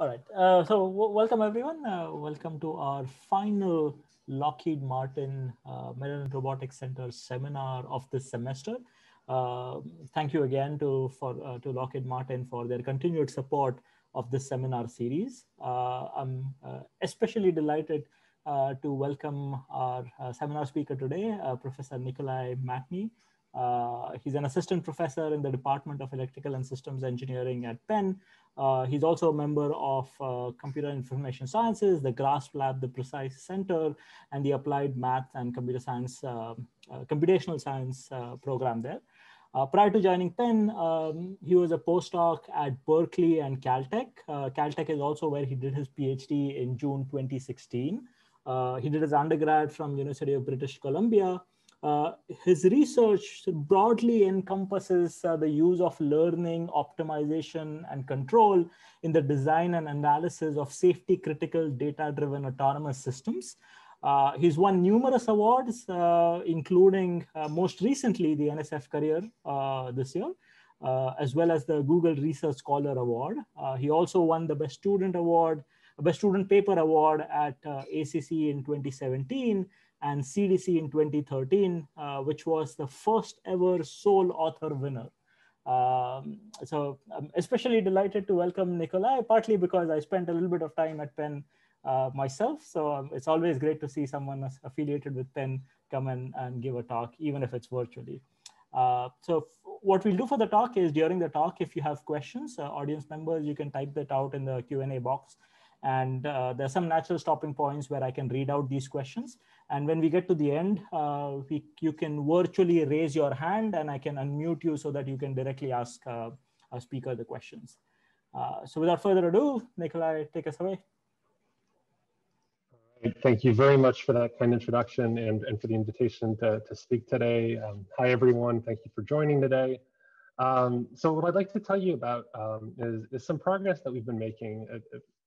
All right, so welcome everyone. Welcome to our final Lockheed Martin Maryland Robotics Center seminar of this semester. Thank you again to Lockheed Martin for their continued support of this seminar series. I'm especially delighted to welcome our seminar speaker today, Professor Nikolai Matni. He's an assistant professor in the Department of Electrical and Systems Engineering at Penn. He's also a member of Computer Information Sciences, the Grasp Lab, the Precise Center, and the Applied Math and Computational Science program there. Prior to joining Penn, he was a postdoc at Berkeley and Caltech. Caltech is also where he did his PhD in June 2016. He did his undergrad from University of British Columbia. His research broadly encompasses the use of learning, optimization, and control in the design and analysis of safety-critical data-driven autonomous systems. He's won numerous awards, including most recently the NSF Career this year, as well as the Google Research Scholar Award. He also won the Best Student Award, Best Student Paper Award at ACC in 2017 and CDC in 2013, which was the first ever sole author winner. So I'm especially delighted to welcome Nikolai, partly because I spent a little bit of time at Penn myself. So it's always great to see someone affiliated with Penn come and give a talk, even if it's virtually. So what we'll do for the talk is during the talk, if you have questions, audience members, you can type that out in the Q&A box. And there's some natural stopping points where I can read out these questions. And when we get to the end, you can virtually raise your hand and I can unmute you so that you can directly ask our speaker the questions. So without further ado, Nikolai, take us away. Thank you very much for that kind introduction and for the invitation to speak today. Hi, everyone. Thank you for joining today. So what I'd like to tell you about is some progress that we've been making,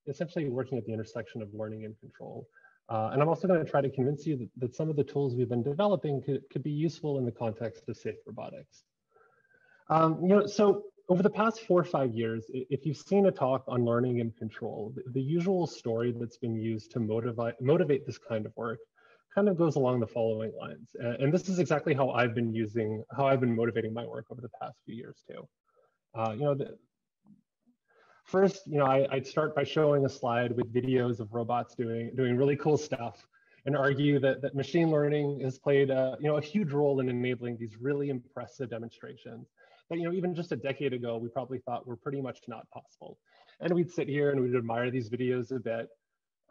essentially working at the intersection of learning and control. And I'm also going to try to convince you that some of the tools we've been developing could be useful in the context of safe robotics. So over the past 4 or 5 years, if you've seen a talk on learning and control, the usual story that's been used to motivate this kind of work kind of goes along the following lines. And this is exactly how I've been motivating my work over the past few years too. First, I'd start by showing a slide with videos of robots doing really cool stuff and argue that machine learning has played a huge role in enabling these really impressive demonstrations that, even just a decade ago, we probably thought were pretty much not possible. And we'd sit here and we'd admire these videos a bit,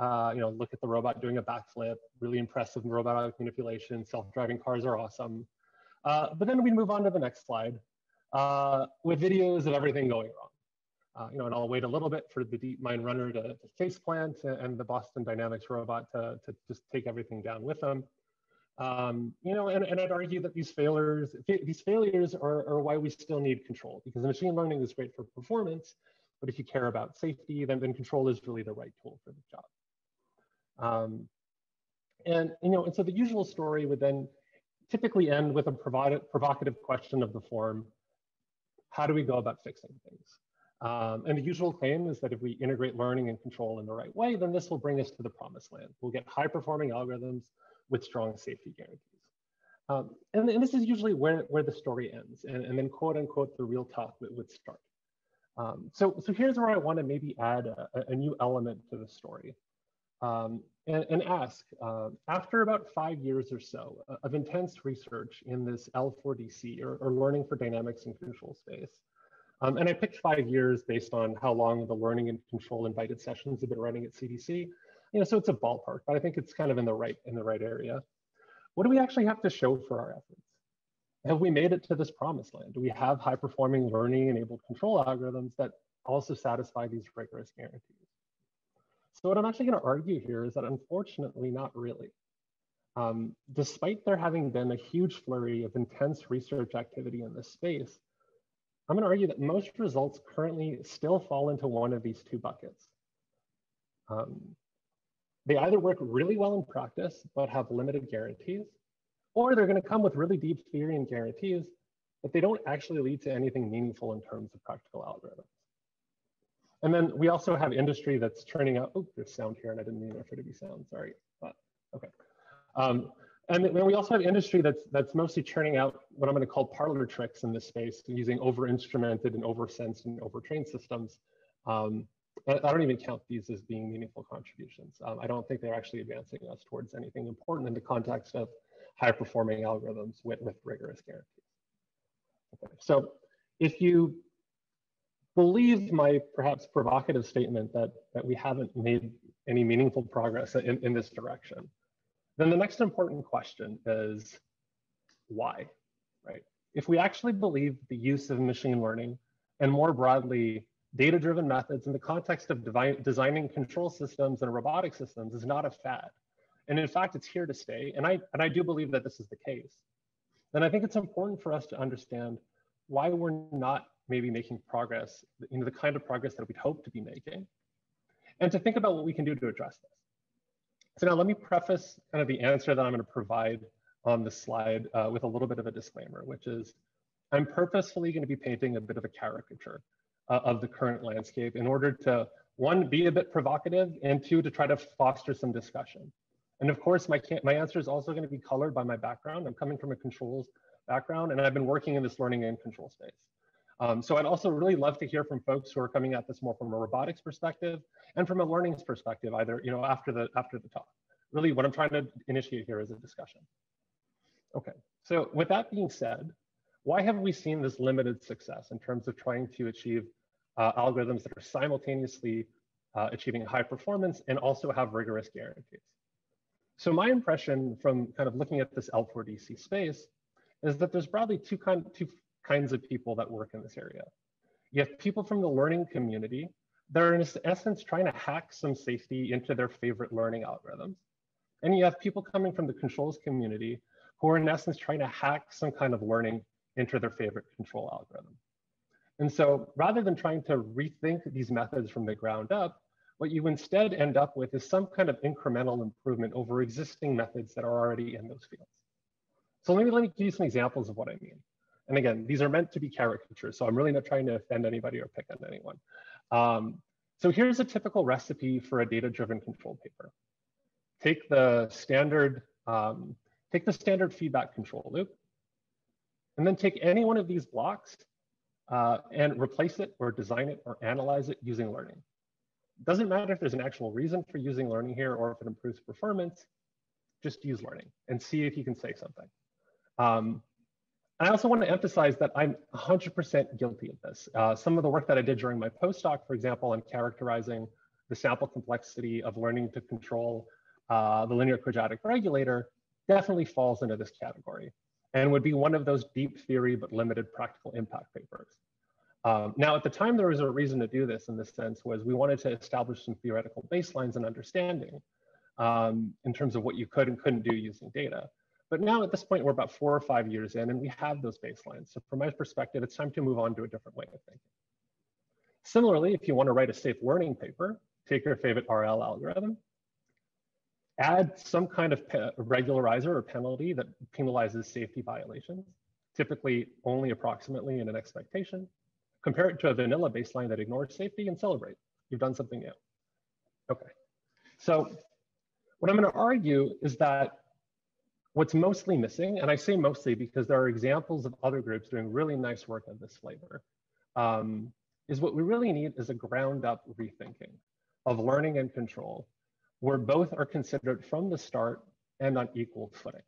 look at the robot doing a backflip, really impressive robotic manipulation, self-driving cars are awesome. But then we'd move on to the next slide with videos of everything going wrong. And I'll wait a little bit for the DeepMind runner to face plant and the Boston Dynamics robot to just take everything down with them. And I'd argue that these failures are why we still need control, because machine learning is great for performance, but if you care about safety, then control is really the right tool for the job. And so the usual story would then typically end with a provocative question of the form: how do we go about fixing things? And the usual claim is that if we integrate learning and control in the right way, then this will bring us to the promised land. We'll get high-performing algorithms with strong safety guarantees. And this is usually where the story ends, and then quote unquote, the real talk would start. So here's where I want to maybe add a new element to the story and ask, after about 5 years or so of intense research in this L4DC or learning for dynamics and control space, and I picked 5 years based on how long the learning and control invited sessions have been running at CDC. So it's a ballpark, but I think it's kind of in the right area. What do we actually have to show for our efforts? Have we made it to this promised land? Do we have high-performing learning-enabled control algorithms that also satisfy these rigorous guarantees? So what I'm actually going to argue here is that unfortunately, not really. Despite there having been a huge flurry of intense research activity in this space, I'm going to argue that most results currently still fall into one of these two buckets. They either work really well in practice, but have limited guarantees, or they're going to come with really deep theory and guarantees, but they don't actually lead to anything meaningful in terms of practical algorithms. And then we also have industry that's churning out, oh, there's sound here, and I didn't mean there to be sound, sorry, but okay. And then we also have industry that's mostly churning out what I'm going to call parlor tricks in this space, using over-instrumented and over-sensed and over-trained systems. I don't even count these as being meaningful contributions. I don't think they're actually advancing us towards anything important in the context of high-performing algorithms with rigorous guarantees. Okay. So if you believe my perhaps provocative statement that we haven't made any meaningful progress in this direction, then the next important question is why, right? If we actually believe the use of machine learning and more broadly, data-driven methods in the context of designing control systems and robotic systems is not a fad. And in fact, it's here to stay. And I do believe that this is the case. Then I think it's important for us to understand why we're not maybe making progress, you know, the kind of progress that we'd hope to be making, and to think about what we can do to address this. So now let me preface kind of the answer that I'm going to provide on this slide with a little bit of a disclaimer, which is I'm purposefully going to be painting a bit of a caricature of the current landscape in order to, one, be a bit provocative, and two, to try to foster some discussion. And of course, my answer is also going to be colored by my background. I'm coming from a controls background, and I've been working in this learning and control space. So I'd also really love to hear from folks who are coming at this more from a robotics perspective and from a learning perspective, either, you know, after the talk. Really what I'm trying to initiate here is a discussion. Okay, so with that being said, why have we seen this limited success in terms of trying to achieve algorithms that are simultaneously achieving high performance and also have rigorous guarantees? So my impression from kind of looking at this L4DC space is that there's probably two kinds of people that work in this area. You have people from the learning community that are in essence trying to hack some safety into their favorite learning algorithms. And you have people coming from the controls community who are in essence trying to hack some kind of learning into their favorite control algorithm. And so rather than trying to rethink these methods from the ground up, what you instead end up with is some kind of incremental improvement over existing methods that are already in those fields. So let me give you some examples of what I mean. And again, these are meant to be caricatures, so I'm really not trying to offend anybody or pick on anyone. So here's a typical recipe for a data-driven control paper. Take the standard feedback control loop, and then take any one of these blocks and replace it or design it or analyze it using learning. Doesn't matter if there's an actual reason for using learning here or if it improves performance, just use learning and see if you can say something. I also want to emphasize that I'm 100% guilty of this. Some of the work that I did during my postdoc, for example, on characterizing the sample complexity of learning to control the linear quadratic regulator definitely falls into this category and would be one of those deep theory but limited practical impact papers. Now, at the time, there was a reason to do this in this sense was we wanted to establish some theoretical baselines and understanding in terms of what you could and couldn't do using data. But now at this point, we're about 4 or 5 years in and we have those baselines. So from my perspective, it's time to move on to a different way of thinking. Similarly, if you want to write a safe learning paper, take your favorite RL algorithm, add some kind of regularizer or penalty that penalizes safety violations, typically only approximately in an expectation, compare it to a vanilla baseline that ignores safety and celebrate. You've done something new. Okay, so what I'm going to argue is that what's mostly missing, and I say mostly because there are examples of other groups doing really nice work of this flavor, is what we really need is a ground up rethinking of learning and control, where both are considered from the start and on equal footing.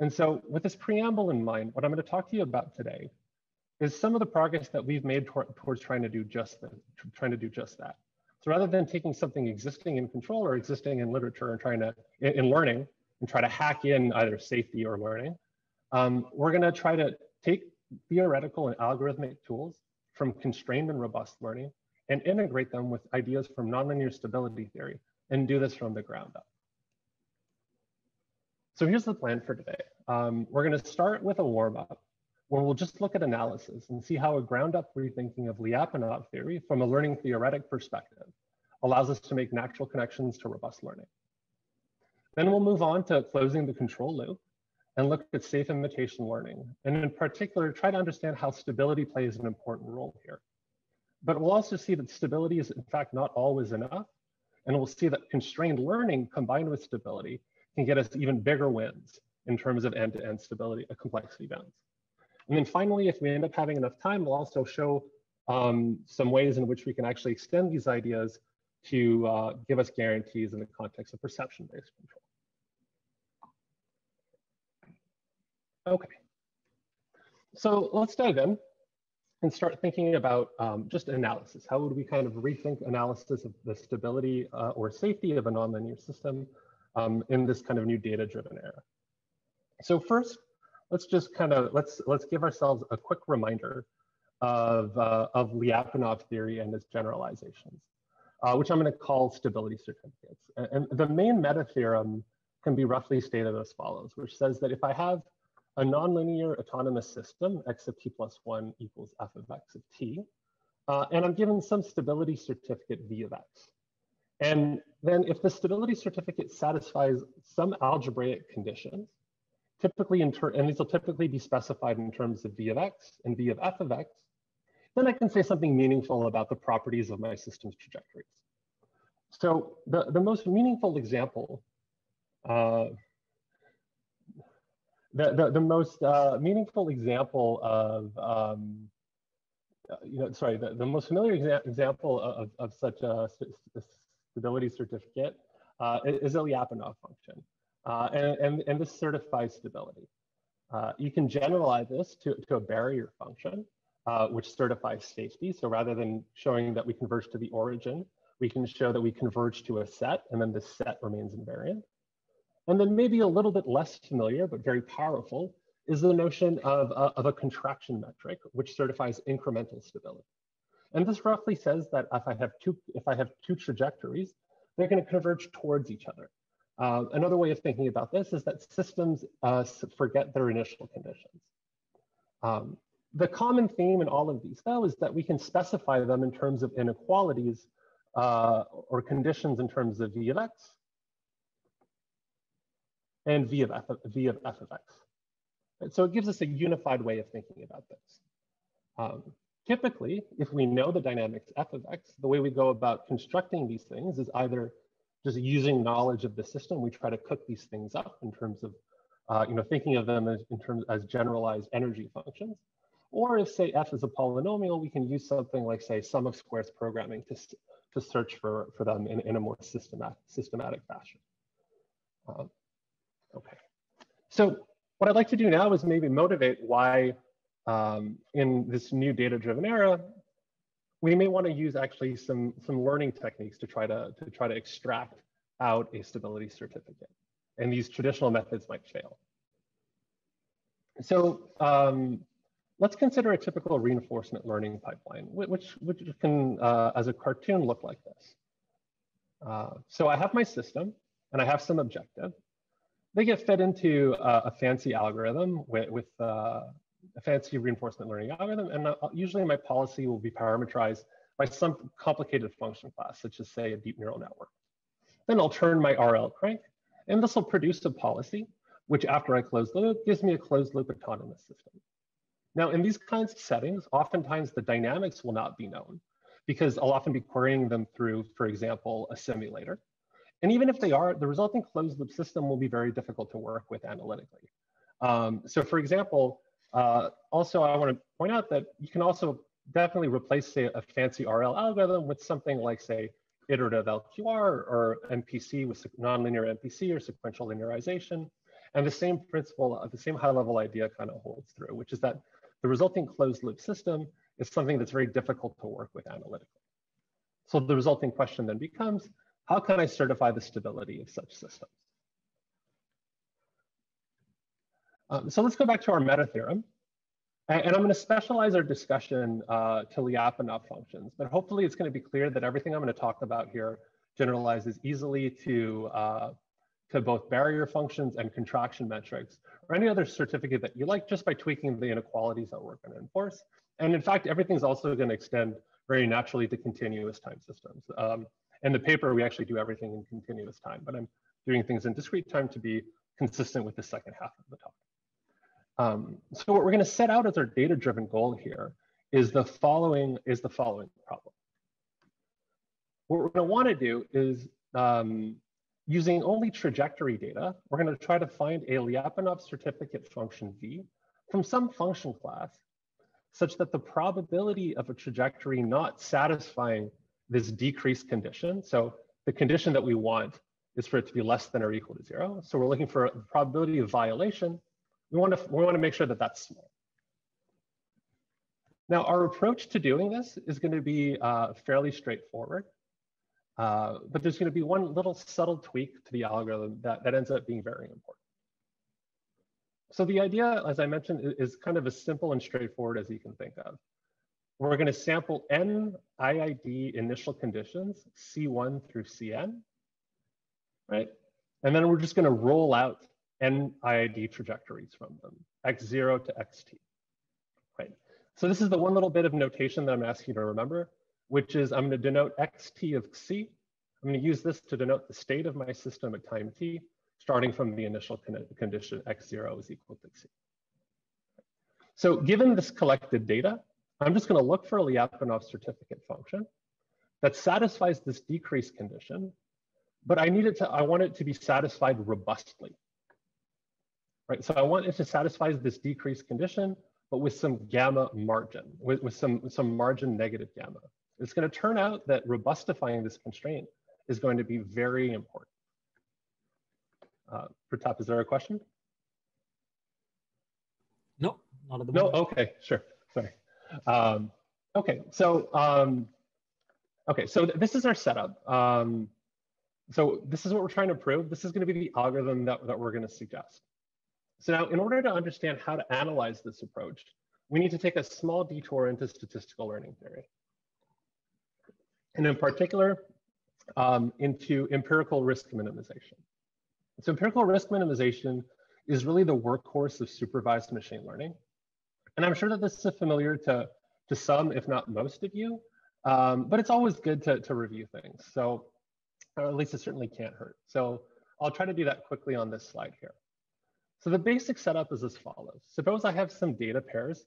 And so with this preamble in mind, what I'm going to talk to you about today is some of the progress that we've made towards trying to do just that. So rather than taking something existing in control or existing in literature and trying to, in learning, and try to hack in either safety or learning, we're gonna try to take theoretical and algorithmic tools from constrained and robust learning and integrate them with ideas from nonlinear stability theory and do this from the ground up. So here's the plan for today. We're gonna start with a warm up where we'll just look at analysis and see how a ground up rethinking of Lyapunov theory from a learning theoretic perspective allows us to make natural connections to robust learning. Then we'll move on to closing the control loop and look at safe imitation learning. And in particular, try to understand how stability plays an important role here. But we'll also see that stability is in fact not always enough. And we'll see that constrained learning combined with stability can get us even bigger wins in terms of end-to-end stability, complexity bounds. And then finally, if we end up having enough time, we'll also show some ways in which we can actually extend these ideas to give us guarantees in the context of perception-based control. Okay, so let's dive in and start thinking about just analysis. How would we kind of rethink analysis of the stability or safety of a nonlinear system in this kind of new data-driven era? So first, let's just kind of let's give ourselves a quick reminder of Lyapunov theory and its generalizations, which I'm going to call stability certificates. And the main meta theorem can be roughly stated as follows, which says that if I have a nonlinear autonomous system, x of t plus 1 equals f of x of t. And I'm given some stability certificate v of x. And then if the stability certificate satisfies some algebraic conditions, typically, and these will typically be specified in terms of v of x and v of f of x, then I can say something meaningful about the properties of my system's trajectories. So the most meaningful example, the most familiar example of such a stability certificate is a Lyapunov function. And this certifies stability. You can generalize this to a barrier function, which certifies safety. So rather than showing that we converge to the origin, we can show that we converge to a set, and then the set remains invariant. And then maybe a little bit less familiar, but very powerful, is the notion of a contraction metric, which certifies incremental stability. And this roughly says that if I have two trajectories, they're going to converge towards each other. Another way of thinking about this is that systems forget their initial conditions. The common theme in all of these, though, is that we can specify them in terms of inequalities or conditions in terms of v of x, and v of f of x. And so it gives us a unified way of thinking about this. Typically, if we know the dynamics f of x, the way we go about constructing these things is either just using knowledge of the system. We try to cook these things up in terms of, thinking of them as generalized energy functions. Or if, say, f is a polynomial, we can use something like, say, sum of squares programming to search for them in a more systematic fashion. Okay, so what I'd like to do now is maybe motivate why in this new data-driven era, we may want to use actually some learning techniques to try to extract out a stability certificate, and these traditional methods might fail. So let's consider a typical reinforcement learning pipeline, which can, as a cartoon, look like this. So I have my system, and I have some objective. They get fed into a fancy algorithm with a fancy reinforcement learning algorithm. And usually my policy will be parametrized by some complicated function class, such as, say, a deep neural network. Then I'll turn my RL crank, and this will produce a policy, which after I close the loop, gives me a closed loop autonomous system. Now, in these kinds of settings, oftentimes the dynamics will not be known because I'll often be querying them through, for example, a simulator. And even if they are, the resulting closed loop system will be very difficult to work with analytically. So for example, also I want to point out that you can also definitely replace, say, a fancy RL algorithm with something like, say, iterative LQR or MPC with nonlinear MPC or sequential linearization. And the same principle, the same high level idea kind of holds through, which is that the resulting closed loop system is something that's very difficult to work with analytically. So the resulting question then becomes, how can I certify the stability of such systems? So let's go back to our meta theorem. And I'm going to specialize our discussion to Lyapunov functions, but hopefully it's going to be clear that everything I'm going to talk about here generalizes easily to both barrier functions and contraction metrics, or any other certificate that you like, just by tweaking the inequalities that we're going to enforce. And in fact, everything's also going to extend very naturally to continuous time systems. In the paper, we actually do everything in continuous time, but I'm doing things in discrete time to be consistent with the second half of the talk. So what we're going to set out as our data-driven goal here is the following problem. What we're going to want to do is, using only trajectory data, we're going to try to find a Lyapunov certificate function v from some function class such that the probability of a trajectory not satisfying this decreased condition, so the condition that we want is for it to be less than or equal to 0. So we're looking for the probability of violation. We want to make sure that that's small. Now, our approach to doing this is going to be fairly straightforward. But there's going to be one little subtle tweak to the algorithm that ends up being very important. So the idea, as I mentioned, is kind of as simple and straightforward as you can think of. We're going to sample n IID initial conditions, C1 through Cn, right? And then we're just going to roll out n IID trajectories from them, x0 to xt, right? So this is the one little bit of notation that I'm asking you to remember, which is I'm going to denote xt of c. I'm going to use this to denote the state of my system at time t, starting from the initial condition x0 is equal to c. So given this collected data, I'm just going to look for a Lyapunov certificate function that satisfies this decrease condition, but I want it to be satisfied robustly. Right? So I want it to satisfy this decrease condition, but with some gamma margin, with some margin negative gamma. It's going to turn out that robustifying this constraint is going to be very important. Pratap, is there a question? No, not at the moment. No, okay, sure, sorry. Okay, so this is our setup. So this is what we're trying to prove. This is going to be the algorithm that we're going to suggest. So now, in order to understand how to analyze this approach, we need to take a small detour into statistical learning theory. And in particular, into empirical risk minimization. So empirical risk minimization is really the workhorse of supervised machine learning. And I'm sure that this is familiar to some, if not most of you, but it's always good to review things. So, or at least it certainly can't hurt. So I'll try to do that quickly on this slide here. So the basic setup is as follows. Suppose I have some data pairs,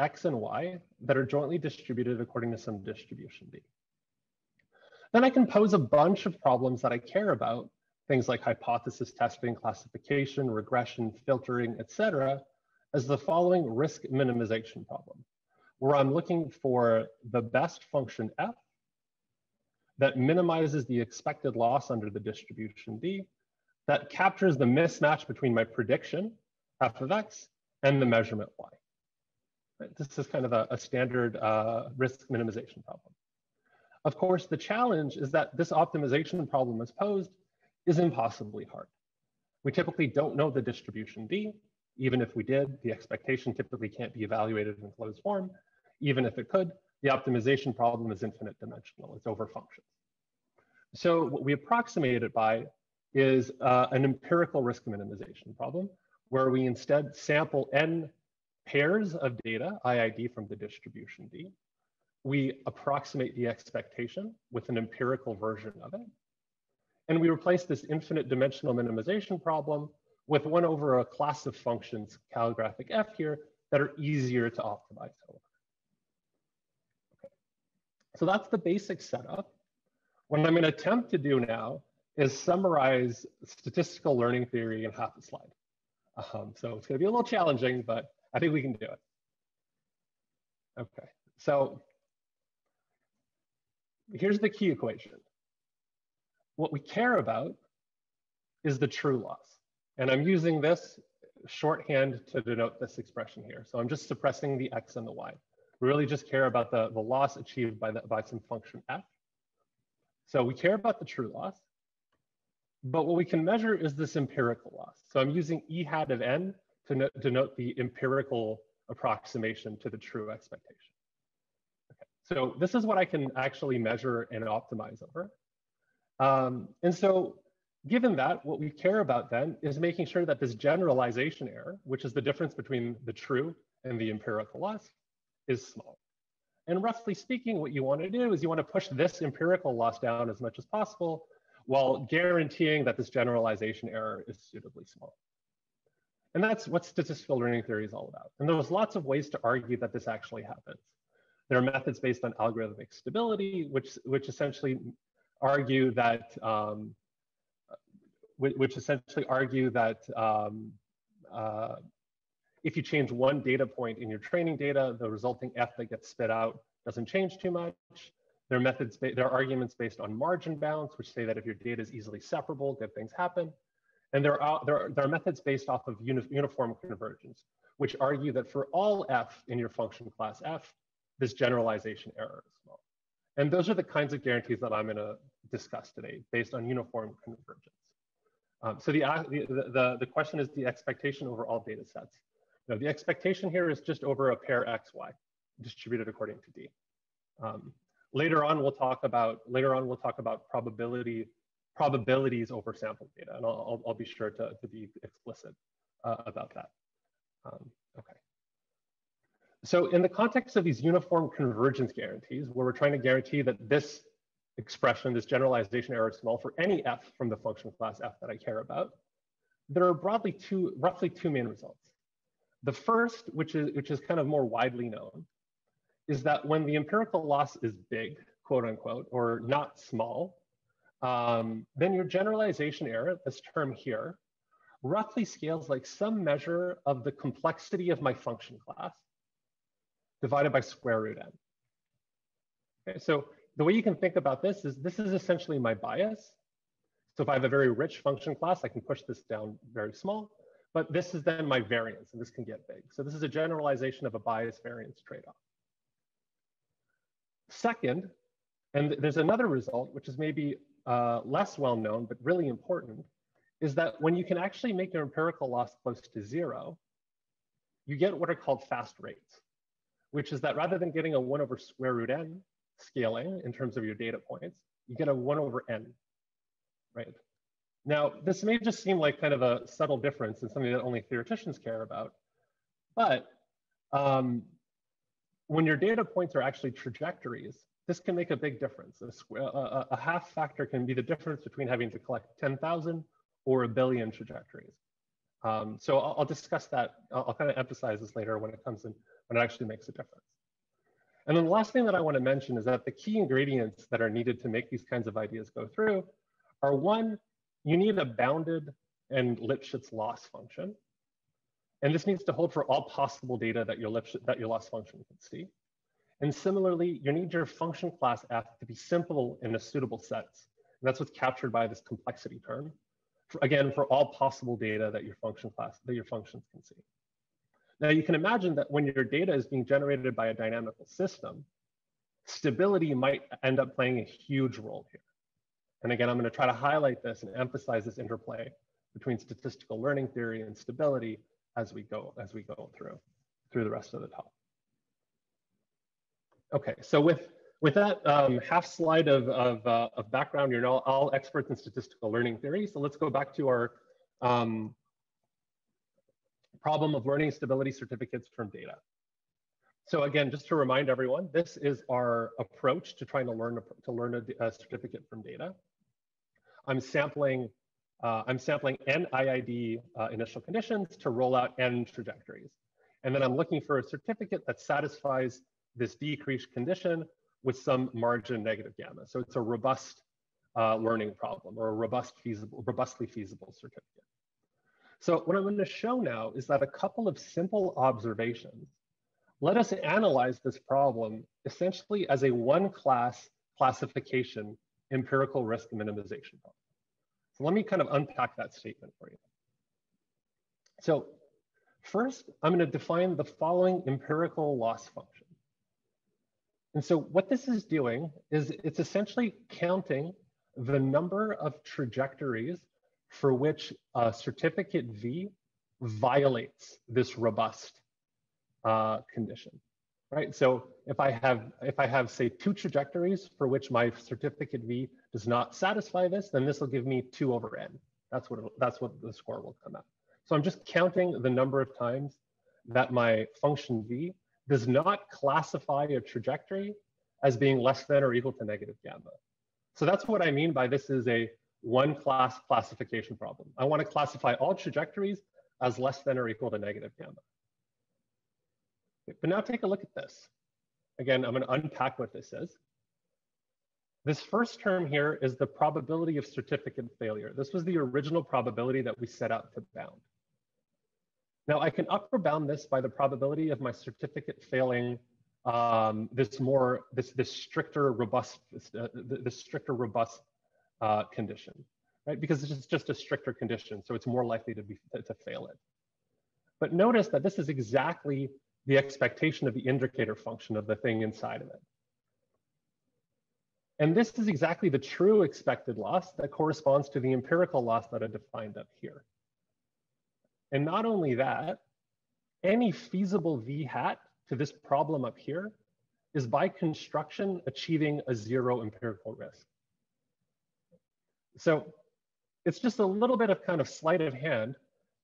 X and Y, that are jointly distributed according to some distribution D. Then I can pose a bunch of problems that I care about, things like hypothesis testing, classification, regression, filtering, etc., as the following risk minimization problem, where I'm looking for the best function F that minimizes the expected loss under the distribution D, that captures the mismatch between my prediction, f of x, and the measurement y. Right? This is kind of a standard risk minimization problem. Of course, the challenge is that this optimization problem as posed is impossibly hard. We typically don't know the distribution D. Even if we did, the expectation typically can't be evaluated in closed form. Even if it could, the optimization problem is infinite dimensional, it's over functions. So what we approximate it by is an empirical risk minimization problem, where we instead sample n pairs of data, IID, from the distribution D. We approximate the expectation with an empirical version of it. And we replace this infinite dimensional minimization problem with one over a class of functions, calligraphic F here, that are easier to optimize over. Okay. So that's the basic setup. What I'm going to attempt to do now is summarize statistical learning theory in half a slide. So it's going to be a little challenging, but I think we can do it. Okay, so here's the key equation. What we care about is the true loss. And I'm using this shorthand to denote this expression here. So I'm just suppressing the x and the y. We really just care about the loss achieved by some function f. So we care about the true loss. But what we can measure is this empirical loss. So I'm using E hat of n to denote the empirical approximation to the true expectation. Okay. So this is what I can actually measure and optimize over. And so given that, what we care about then is making sure that this generalization error, which is the difference between the true and the empirical loss, is small. And roughly speaking, what you want to do is you want to push this empirical loss down as much as possible, while guaranteeing that this generalization error is suitably small. And that's what statistical learning theory is all about. And there was lots of ways to argue that this actually happens. There are methods based on algorithmic stability, which essentially argue that if you change one data point in your training data, the resulting F that gets spit out doesn't change too much. There are arguments based on margin bounds, which say that if your data is easily separable, good things happen. And there are methods based off of uniform convergence, which argue that for all F in your function class F, this generalization error as well. And those are the kinds of guarantees that I'm going to discuss today, based on uniform convergence. So the question is the expectation over all data sets. Now, the expectation here is just over a pair XY, distributed according to D. Later on, we'll talk about probabilities over sample data, and I'll be sure to be explicit about that. Okay. So in the context of these uniform convergence guarantees, where we're trying to guarantee that this expression, this generalization error is small for any F from the function class F that I care about, there are broadly roughly two main results. The first, which is kind of more widely known, is that when the empirical loss is big, quote unquote, or not small, then your generalization error, this term here, roughly scales like some measure of the complexity of my function class divided by square root n. Okay, so the way you can think about this is essentially my bias. So if I have a very rich function class, I can push this down very small, but this is then my variance, and this can get big. So this is a generalization of a bias variance trade-off. Second, and there's another result, which is maybe less well known, but really important, is that when you can actually make your empirical loss close to zero, you get what are called fast rates, which is that rather than getting a 1/(n) scaling in terms of your data points, you get a 1/n, right? Now, this may just seem like kind of a subtle difference and something that only theoreticians care about, but when your data points are actually trajectories, this can make a big difference. A half factor can be the difference between having to collect 10,000 or a billion trajectories. So I'll discuss that. I'll kind of emphasize this later when it actually makes a difference. And then the last thing that I want to mention is that the key ingredients that are needed to make these kinds of ideas go through are, one, you need a bounded and Lipschitz loss function. And this needs to hold for all possible data that your loss function can see. And similarly, you need your function class F to be simple in a suitable sets. And that's what's captured by this complexity term. Again, for all possible data that your functions can see. Now, you can imagine that when your data is being generated by a dynamical system, stability might end up playing a huge role here. And again, I'm going to try to highlight this and emphasize this interplay between statistical learning theory and stability as we go through the rest of the talk. Okay, so with that half slide of background, you're all experts in statistical learning theory. So let's go back to our problem of learning stability certificates from data. So again, just to remind everyone, this is our approach to trying to learn a certificate from data. I'm sampling n IID initial conditions to roll out n trajectories. And then I'm looking for a certificate that satisfies this decreased condition with some margin negative gamma. So it's a robust learning problem, or a robustly feasible certificate. So what I'm going to show now is that a couple of simple observations let us analyze this problem essentially as a one-class classification empirical risk minimization problem. So let me kind of unpack that statement for you. So first, I'm going to define the following empirical loss function. And so what this is doing is it's essentially counting the number of trajectories for which a certificate V violates this robust condition, right? So if I have say 2 trajectories for which my certificate V does not satisfy this, then this will give me 2/n. That's what the score will come out. So I'm just counting the number of times that my function V does not classify a trajectory as being less than or equal to negative gamma. So that's what I mean by this is a one-class classification problem. I want to classify all trajectories as less than or equal to negative gamma. But now take a look at this. Again, I'm going to unpack what this is. This first term here is the probability of certificate failure. This was the original probability that we set out to bound. Now I can upper bound this by the probability of my certificate failing this stricter robust condition, right? Because this is just a stricter condition, so it's more likely to fail it. But notice that this is exactly the expectation of the indicator function of the thing inside of it. And this is exactly the true expected loss that corresponds to the empirical loss that I defined up here. And not only that, any feasible V hat to this problem up here is by construction achieving a zero empirical risk. So it's just a little bit of kind of sleight of hand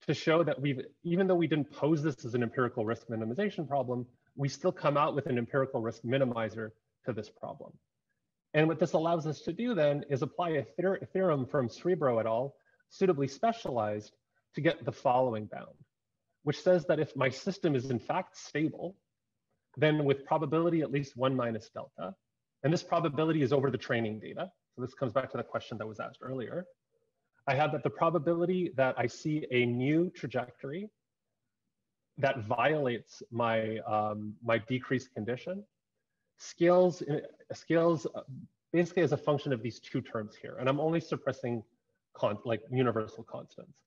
to show that we've, even though we didn't pose this as an empirical risk minimization problem, we still come out with an empirical risk minimizer to this problem. And what this allows us to do then is apply a theorem from Srebro et al., suitably specialized, to get the following bound, which says that if my system is in fact stable, then with probability at least 1 minus delta, and this probability is over the training data. So this comes back to the question that was asked earlier. I have that the probability that I see a new trajectory that violates my, my decreased condition scales basically as a function of these two terms here. And I'm only suppressing universal constants.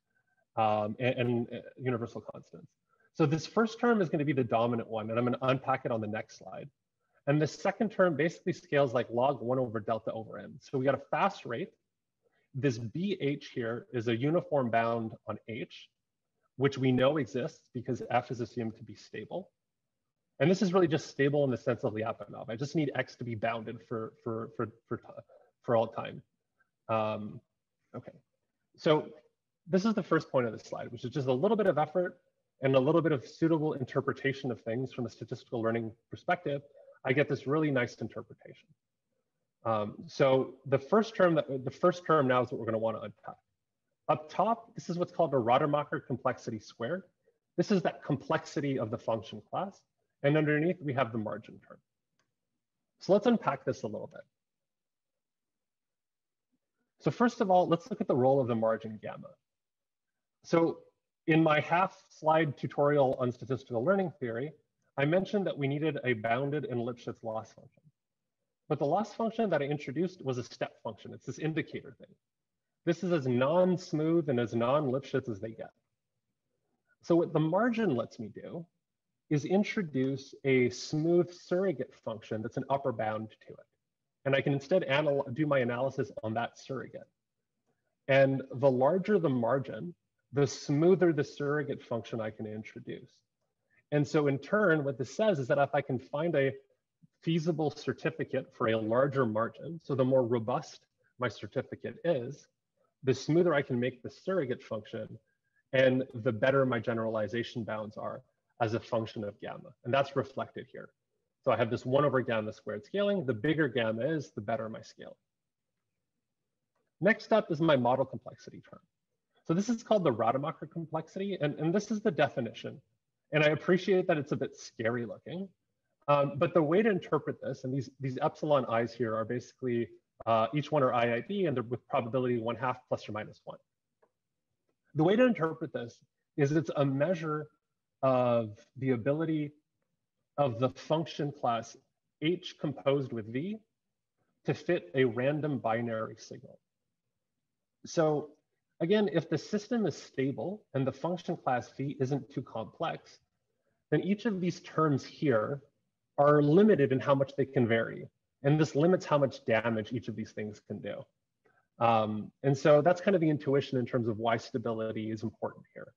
And universal constants. So this first term is going to be the dominant one, and I'm going to unpack it on the next slide. And the second term basically scales like log 1 over delta over n. So we got a fast rate. This BH here is a uniform bound on H, which we know exists because F is assumed to be stable. And this is really just stable in the sense of Lyapunov. I just need X to be bounded for all time. Okay, so this is the first point of this slide, which is just a little bit of effort and a little bit of suitable interpretation of things from a statistical learning perspective. I get this really nice interpretation. So the first term now is what we're going to want to unpack. Up top, this is what's called a Rademacher complexity squared. This is that complexity of the function class. And underneath, we have the margin term. So let's unpack this a little bit. So first of all, let's look at the role of the margin gamma. So in my half slide tutorial on statistical learning theory, I mentioned that we needed a bounded and Lipschitz loss function. But the loss function that I introduced was a step function. It's this indicator thing. This is as non-smooth and as non-Lipschitz as they get. So what the margin lets me do is introduce a smooth surrogate function that's an upper bound to it. And I can instead do my analysis on that surrogate. And the larger the margin, the smoother the surrogate function I can introduce. And so in turn, what this says is that if I can find a feasible certificate for a larger margin, so the more robust my certificate is, the smoother I can make the surrogate function and the better my generalization bounds are as a function of gamma. And that's reflected here. So I have this 1 over gamma squared scaling. The bigger gamma is, the better my scale. Next up is my model complexity term. So this is called the Rademacher complexity, and this is the definition. And I appreciate that it's a bit scary looking, but the way to interpret this, and these epsilon i's here are basically each one are IID, and they're with probability 1/2 ± 1. The way to interpret this is it's a measure of the ability of the function class H composed with V to fit a random binary signal. So again, if the system is stable and the function class V isn't too complex, then each of these terms here are limited in how much they can vary. And this limits how much damage each of these things can do. And so that's kind of the intuition in terms of why stability is important here.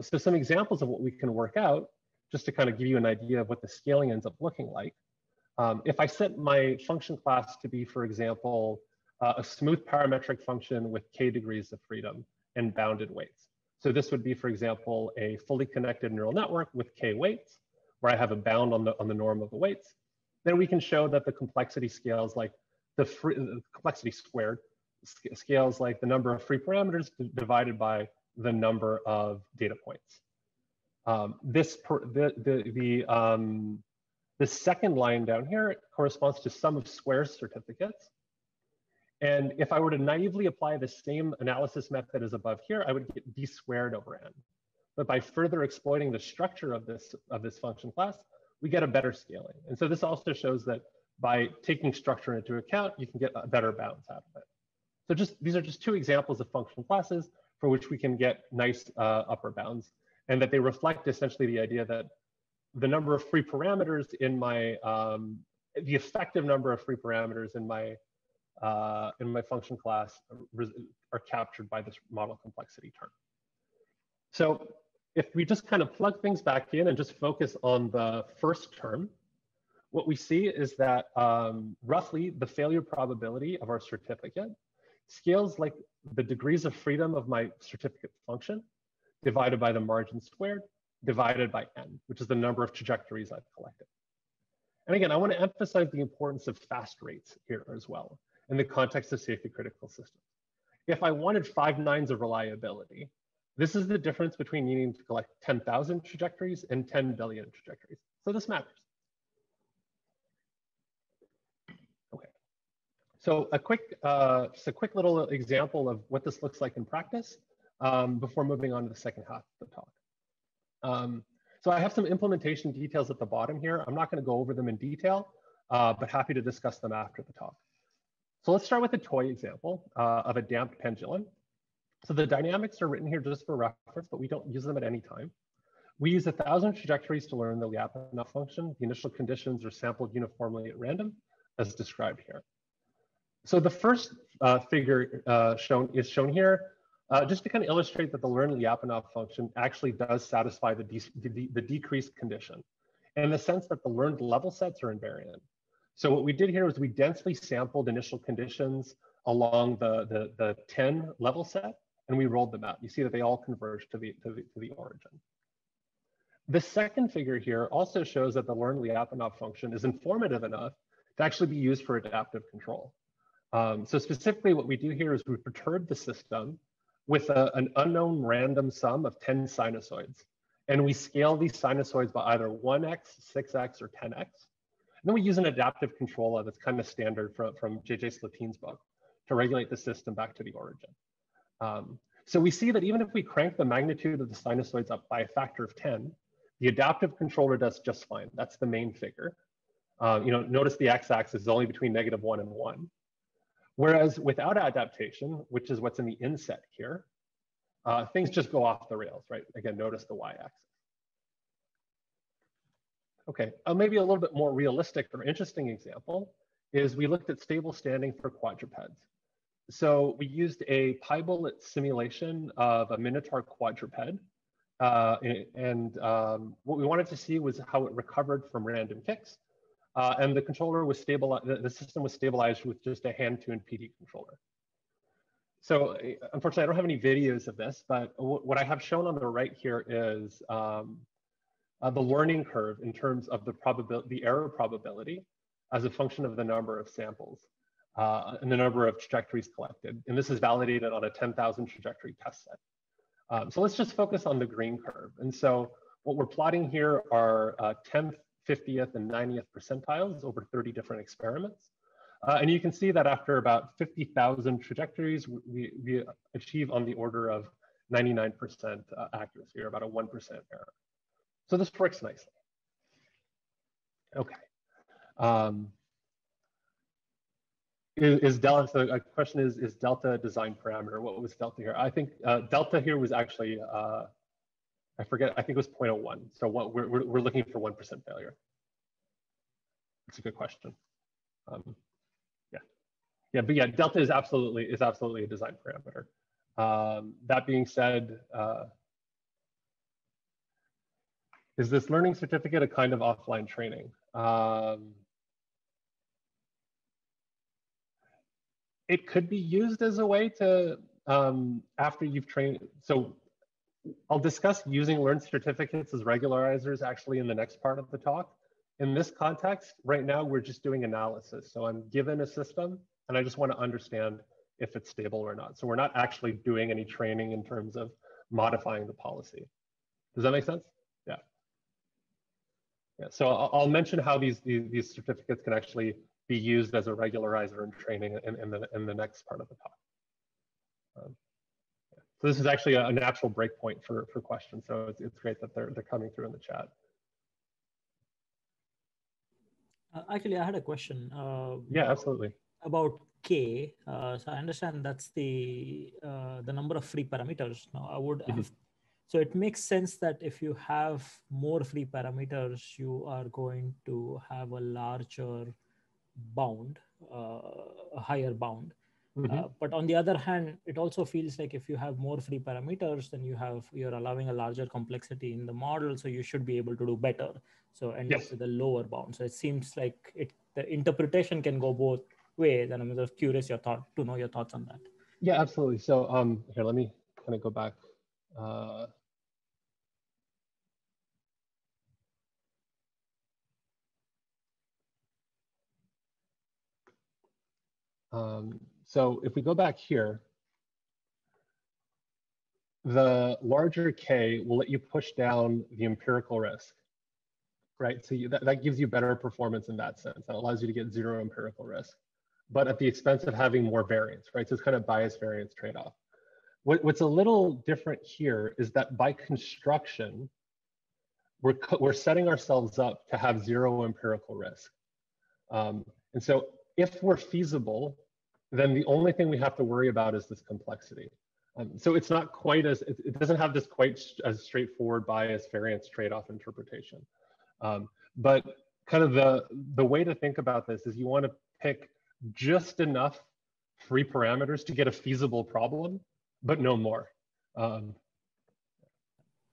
So some examples of what we can work out, just to kind of give you an idea of what the scaling ends up looking like. If I set my function class to be, for example, a smooth parametric function with k degrees of freedom and bounded weights. So this would be, for example, a fully connected neural network with k weights, where I have a bound on the norm of the weights. Then we can show that the complexity scales like the complexity squared scales like the number of free parameters divided by the number of data points. The second line down here corresponds to sum of square certificates. And if I were to naively apply the same analysis method as above here, I would get d squared over n. But by further exploiting the structure of this function class, we get a better scaling. And so this also shows that by taking structure into account, you can get a better balance out of it. So just these are just two examples of function classes for which we can get nice upper bounds, and that they reflect essentially the idea that the number of free parameters in my, the effective number of free parameters in my function class are captured by this model complexity term. So if we just kind of plug things back in and just focus on the first term, what we see is that roughly the failure probability of our certificate scales like the degrees of freedom of my certificate function divided by the margin squared, divided by n, which is the number of trajectories I've collected. And again, I want to emphasize the importance of fast rates here as well in the context of safety critical systems. If I wanted 5/9 of reliability, this is the difference between needing to collect 10,000 trajectories and 10 billion trajectories. So this matters. Okay. So a quick, just a quick little example of what this looks like in practice before moving on to the second half of the talk. So I have some implementation details at the bottom here. I'm not going to go over them in detail, but happy to discuss them after the talk. So let's start with a toy example of a damped pendulum. So the dynamics are written here just for reference, but we don't use them at any time. We use 1,000 trajectories to learn the Lyapunov function. The initial conditions are sampled uniformly at random, as described here. So the first figure shown here. Just to kind of illustrate that the learned Lyapunov function actually does satisfy the decreased condition in the sense that the learned level sets are invariant. So what we did here was we densely sampled initial conditions along the 10 level set, and we rolled them out. You see that they all converge to the origin. The second figure here also shows that the learned Lyapunov function is informative enough to actually be used for adaptive control. So specifically what we do here is we perturb the system with an unknown random sum of 10 sinusoids. And we scale these sinusoids by either 1x, 6x, or 10x. And then we use an adaptive controller that's kind of standard from JJ Slatine's book to regulate the system back to the origin. So we see that even if we crank the magnitude of the sinusoids up by a factor of 10, the adaptive controller does just fine. That's the main figure. You know, notice the x-axis is only between -1 and 1. Whereas without adaptation, which is what's in the inset here, things just go off the rails, right? Again, notice the y-axis. Okay, maybe a little bit more realistic or interesting example is we looked at stable standing for quadrupeds. So we used a PyBullet simulation of a Minotaur quadruped. What we wanted to see was how it recovered from random kicks. And the controller was stabilized, the system was stabilized with just a hand-tuned PD controller. So unfortunately, I don't have any videos of this, but what I have shown on the right here is the learning curve in terms of the error probability as a function of the number of samples and the number of trajectories collected. And this is validated on a 10,000 trajectory test set. So let's just focus on the green curve. And so what we're plotting here are 10th, 50th and 90th percentiles over 30 different experiments. And you can see that after about 50,000 trajectories, we achieve on the order of 99% accuracy, or about a 1% error. So this works nicely. Okay. So a question is delta design parameter? What was delta here? I think delta here was actually, I forget, I think it was 0.01. So what we're looking for 1% failure. That's a good question. But delta is absolutely a design parameter. That being said, is this learning certificate a kind of offline training? It could be used as a way to, after you've trained, so I'll discuss using learned certificates as regularizers actually in the next part of the talk. In this context, right now, we're just doing analysis. So I'm given a system and I just want to understand if it's stable or not. So we're not actually doing any training in terms of modifying the policy. Does that make sense? Yeah. Yeah, so I'll mention how these certificates can actually be used as a regularizer in training in the next part of the talk. So this is actually a natural breakpoint for questions. So it's great that they're coming through in the chat. Actually, I had a question. Yeah, absolutely. About K, so I understand that's the number of free parameters. Now I would have, so it makes sense that if you have more free parameters, you are going to have a larger bound, a higher bound. But on the other hand, it also feels like if you have more free parameters, then you're allowing a larger complexity in the model, so you should be able to do better. So end up with a lower bound. So it seems like the interpretation can go both ways, and I'm just curious to know your thoughts on that. Yeah, absolutely. So here, let me kind of go back. So if we go back here, the larger K will let you push down the empirical risk, right? So that gives you better performance in that sense. That allows you to get zero empirical risk, but at the expense of having more variance, right? So it's kind of bias variance trade-off. What's a little different here is that by construction, we're setting ourselves up to have zero empirical risk. And so if we're feasible, then the only thing we have to worry about is this complexity. So it's not quite as, it doesn't have this quite as straightforward bias variance trade-off interpretation. But kind of the way to think about this is you want to pick just enough free parameters to get a feasible problem, but no more.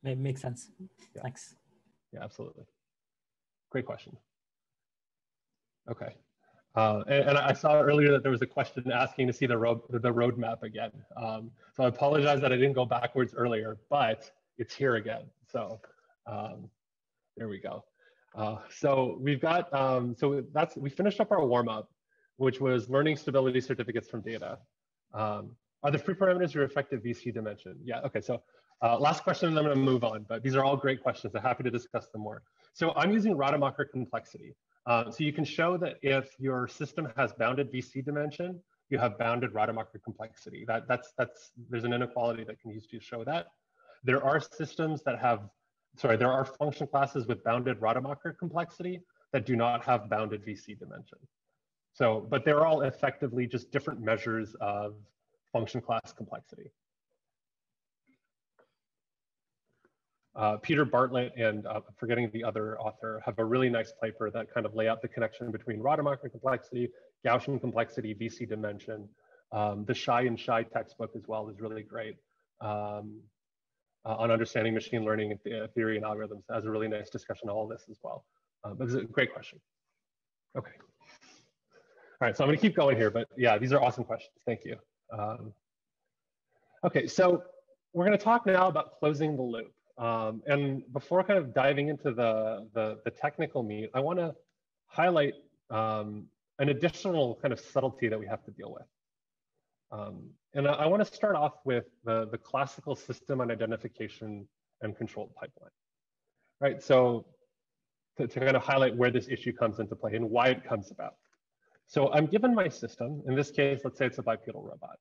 It makes sense. Yeah. Thanks. Yeah, absolutely. Great question. Okay. And I saw earlier that there was a question asking to see the roadmap again. So I apologize that I didn't go backwards earlier, but it's here again. So there we go. So we've got, we finished up our warm up, which was learning stability certificates from data. Are the free parameters your effective VC dimension? Yeah, okay, so last question and I'm gonna move on, but these are all great questions. I'm happy to discuss them more. So I'm using Rademacher complexity. So you can show that if your system has bounded VC dimension, you have bounded Rademacher complexity. There's an inequality that can be used to show that. There are systems that have, sorry, there are function classes with bounded Rademacher complexity that do not have bounded VC dimension. So, but they're all effectively just different measures of function class complexity. Peter Bartlett and forgetting the other author have a really nice paper that kind of lay out the connection between Rademacher complexity, Gaussian complexity, VC dimension. The Shai and Shai textbook as well is really great on understanding machine learning and theory and algorithms. It has a really nice discussion of all this as well. But this is a great question. Okay. All right, so I'm going to keep going here, but yeah, these are awesome questions. Thank you. Okay, so we're going to talk now about closing the loop. And before kind of diving into the technical meat, I want to highlight an additional kind of subtlety that we have to deal with. And I want to start off with the classical system on identification and controlled pipeline, right? So to kind of highlight where this issue comes into play and why it comes about. So I'm given my system, in this case, let's say it's a bipedal robot.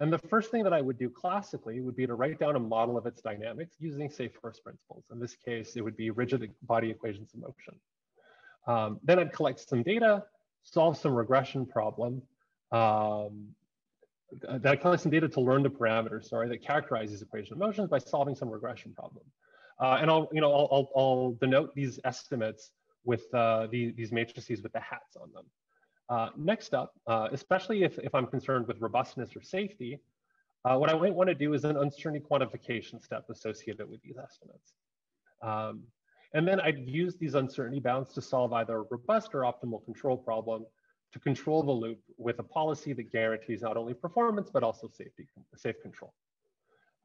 And the first thing that I would do classically would be to write down a model of its dynamics using safe first principles. In this case, it would be rigid body equations of motion. Then I'd collect some data, solve some regression problem. Then I'd collect some data to learn the parameters, sorry, that characterize these equations of motions by solving some regression problem. And I'll denote these estimates with these matrices with the hats on them. Next up, especially if I'm concerned with robustness or safety, what I might want to do is an uncertainty quantification step associated with these estimates. And then I'd use these uncertainty bounds to solve either a robust or optimal control problem to control the loop with a policy that guarantees not only performance, but also safety, safe control.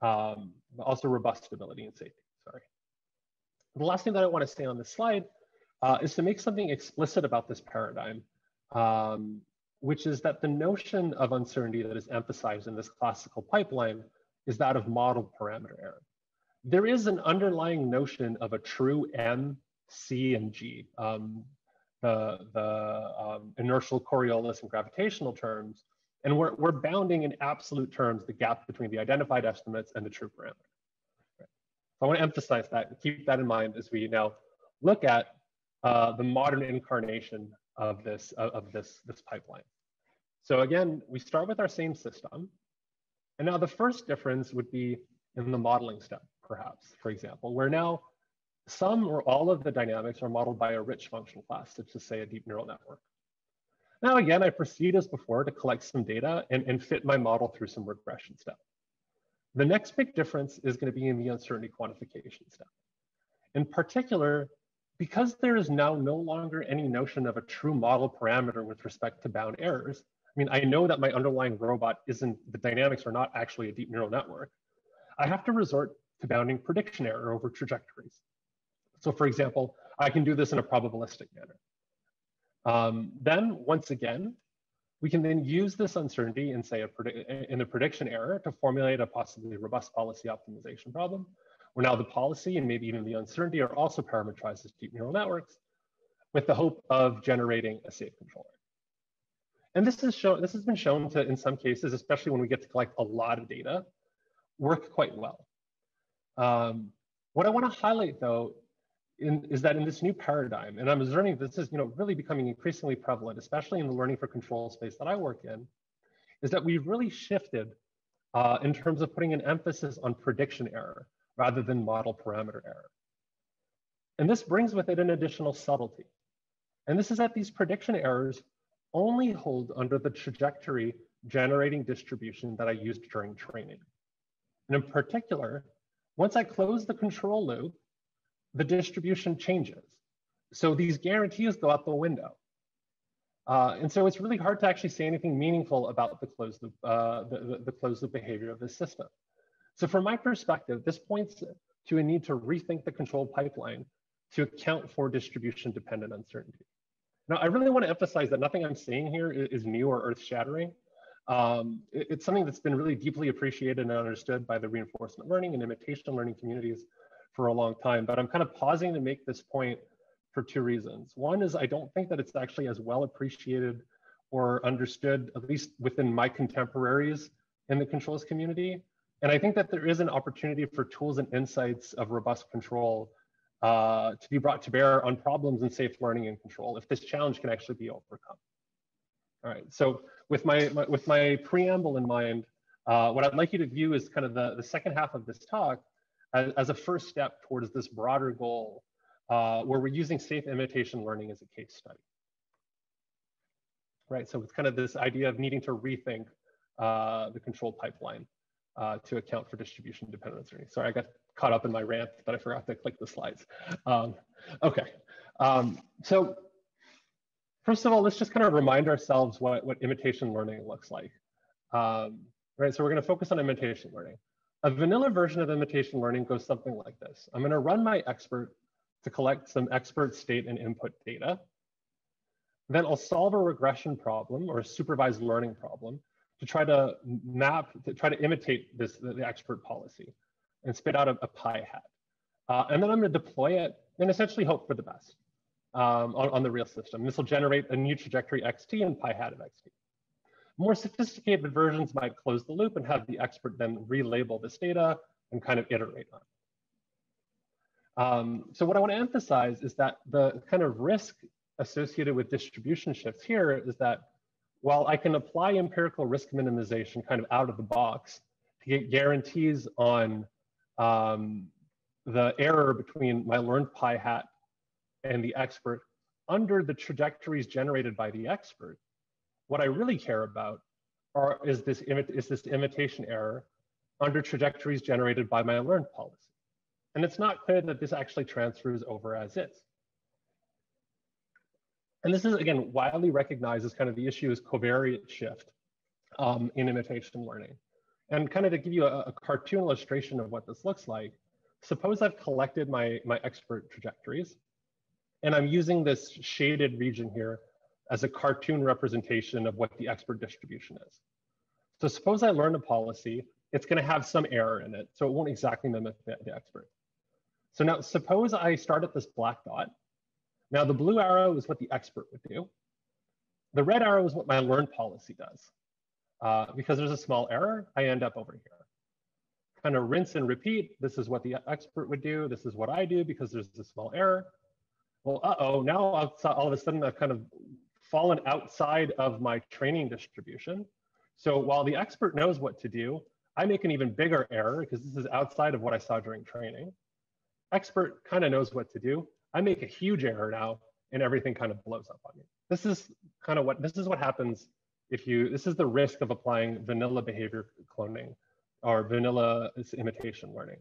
Also robust stability and safety, sorry. The last thing that I want to say on this slide is to make something explicit about this paradigm. Which is that the notion of uncertainty that is emphasized in this classical pipeline is that of model parameter error. There is an underlying notion of a true M C and G, the inertial Coriolis and gravitational terms. And we're bounding in absolute terms the gap between the identified estimates and the true parameter. Right. So I want to emphasize that and keep that in mind as we now look at the modern incarnation of this pipeline. So again, we start with our same system. And now the first difference would be in the modeling step, perhaps, for example, where now some or all of the dynamics are modeled by a rich functional class, such as say a deep neural network. Now, again, I proceed as before to collect some data and fit my model through some regression step. The next big difference is going to be in the uncertainty quantification step. In particular, because there is now no longer any notion of a true model parameter with respect to bound errors, I mean, I know that my underlying robot isn't, the dynamics are not actually a deep neural network. I have to resort to bounding prediction error over trajectories. So for example, I can do this in a probabilistic manner. Then once again, we can then use this uncertainty in, say, in the prediction error to formulate a possibly robust policy optimization problem, where now the policy and maybe even the uncertainty are also parametrized as deep neural networks with the hope of generating a safe controller. And this has been shown to, in some cases, especially when we get to collect a lot of data, work quite well. What I want to highlight, though, is that in this new paradigm, and I'm observing this is really becoming increasingly prevalent, especially in the learning for control space that I work in, is that we've really shifted in terms of putting an emphasis on prediction error rather than model parameter error. And this brings with it an additional subtlety. And this is that these prediction errors only hold under the trajectory generating distribution that I used during training. And in particular, once I close the control loop, the distribution changes. So these guarantees go out the window. And so it's really hard to actually say anything meaningful about the closed loop, the closed loop behavior of the system. So from my perspective, this points to a need to rethink the control pipeline to account for distribution dependent uncertainty. Now, I really want to emphasize that nothing I'm saying here is new or earth shattering. It's something that's been really deeply appreciated and understood by the reinforcement learning and imitation learning communities for a long time, but I'm kind of pausing to make this point for two reasons. One is I don't think that it's actually as well appreciated or understood, at least within my contemporaries in the controls community. And I think that there is an opportunity for tools and insights of robust control to be brought to bear on problems in safe learning and control if this challenge can actually be overcome. All right, so with my preamble in mind, what I'd like you to view is kind of the second half of this talk as a first step towards this broader goal where we're using safe imitation learning as a case study. Right, so it's kind of this idea of needing to rethink the control pipeline to account for distribution dependence. Sorry, I got caught up in my rant that I forgot to click the slides. So first of all, let's just kind of remind ourselves what imitation learning looks like. Right, so we're gonna focus on imitation learning. A vanilla version of imitation learning goes something like this. I'm going to run my expert to collect some expert state and input data. Then I'll solve a regression problem or a supervised learning problem to try to imitate the expert policy and spit out a pie hat. And then I'm going to deploy it and essentially hope for the best on the real system. This will generate a new trajectory XT and pie hat of XT. More sophisticated versions might close the loop and have the expert then relabel this data and kind of iterate on it. So what I want to emphasize is that the kind of risk associated with distribution shifts here is that while I can apply empirical risk minimization kind of out of the box to get guarantees on the error between my learned pie hat and the expert under the trajectories generated by the expert, what I really care about is this imitation error under trajectories generated by my learned policy. And it's not clear that this actually transfers over as is. And this is, again, widely recognized as kind of the issue is covariate shift in imitation learning. And kind of to give you a cartoon illustration of what this looks like, suppose I've collected my expert trajectories, and I'm using this shaded region here as a cartoon representation of what the expert distribution is. So suppose I learn a policy, it's gonna have some error in it, so it won't exactly mimic the expert. So now suppose I start at this black dot. Now the blue arrow is what the expert would do. The red arrow is what my learn policy does. Because there's a small error, I end up over here. Kind of rinse and repeat. This is what the expert would do. This is what I do because there's a small error. Well, uh-oh, now all of a sudden I've kind of fallen outside of my training distribution. So while the expert knows what to do, I make an even bigger error because this is outside of what I saw during training. Expert kind of knows what to do. I make a huge error now and everything kind of blows up on me. This is kind of what, this is what happens if you, this is the risk of applying vanilla behavior cloning or vanilla imitation learning.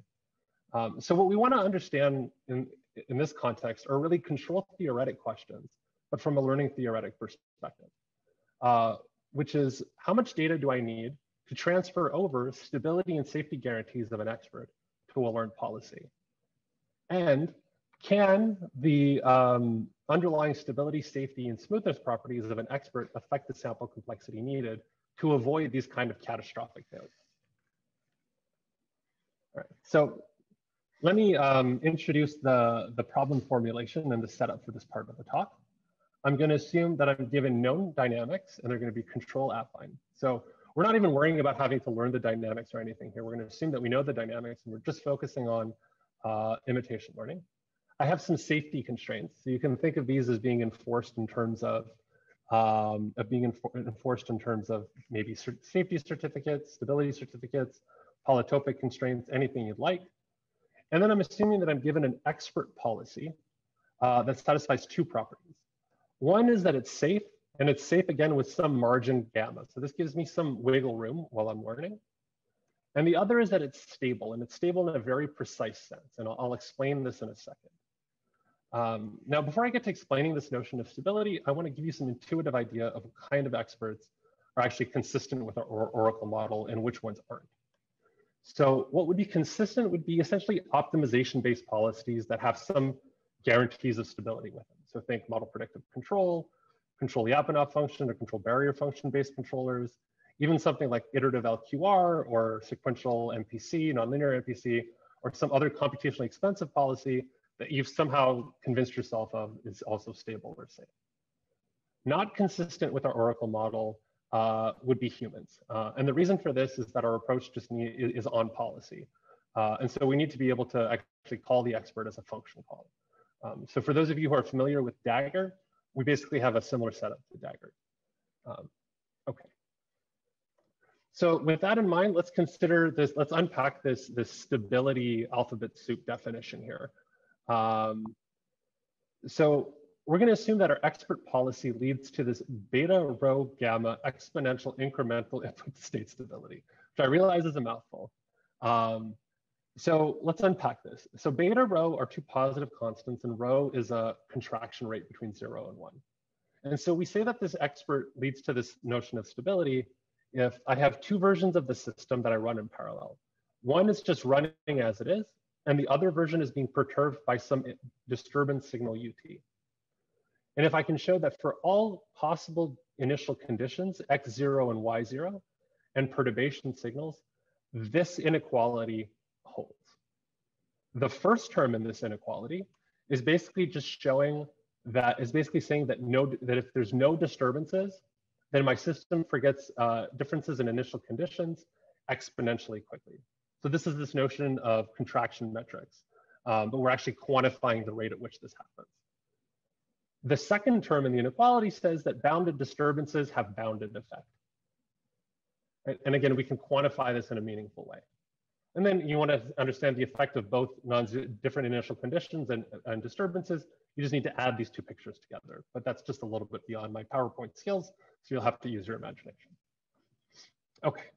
So what we want to understand in this context are really control theoretic questions, but from a learning theoretic perspective, which is how much data do I need to transfer over stability and safety guarantees of an expert to a learned policy? And can the underlying stability, safety, and smoothness properties of an expert affect the sample complexity needed to avoid these kind of catastrophic failures? All right, so let me introduce the problem formulation and the setup for this part of the talk. I'm going to assume that I'm given known dynamics and they're going to be control affine. So we're not even worrying about having to learn the dynamics or anything here. We're going to assume that we know the dynamics and we're just focusing on imitation learning. I have some safety constraints. So you can think of these as being enforced in terms of being enforced in terms of maybe safety certificates, stability certificates, polytopic constraints, anything you'd like. And then I'm assuming that I'm given an expert policy that satisfies two properties. One is that it's safe, and it's safe again with some margin gamma. So this gives me some wiggle room while I'm learning. And the other is that it's stable in a very precise sense. And I'll explain this in a second. Now, before I get to explaining this notion of stability, I want to give you some intuitive idea of what kind of experts are actually consistent with our Oracle model and which ones aren't. So what would be consistent would be essentially optimization-based policies that have some guarantees of stability with them. So think model predictive control, control Lyapunov function or control barrier function-based controllers, even something like iterative LQR or sequential MPC, nonlinear MPC, or some other computationally expensive policy that you've somehow convinced yourself of is also stable or safe. Not consistent with our Oracle model would be humans. And the reason for this is that our approach just is on policy. And so we need to be able to actually call the expert as a function call. So for those of you who are familiar with Dagger, we basically have a similar setup to Dagger. Okay. So with that in mind, let's consider this, let's unpack this stability alphabet soup definition here. So we're going to assume that our expert policy leads to this beta rho gamma exponential incremental input state stability, which I realize is a mouthful. So let's unpack this. So beta rho are two positive constants and rho is a contraction rate between 0 and 1. And so we say that this expert leads to this notion of stability if I have two versions of the system that I run in parallel. One is just running as it is, and the other version is being perturbed by some disturbance signal UT. And if I can show that for all possible initial conditions, X0 and Y0, and perturbation signals, this inequality holds. The first term in this inequality is basically just showing that, is basically saying that, that if there's no disturbances, then my system forgets differences in initial conditions exponentially quickly. So this is this notion of contraction metrics, but we're actually quantifying the rate at which this happens. The second term in the inequality says that bounded disturbances have bounded effect. Right? And again, we can quantify this in a meaningful way. And then you want to understand the effect of both different initial conditions and disturbances. You just need to add these two pictures together, but that's just a little bit beyond my PowerPoint skills. So you'll have to use your imagination. Okay.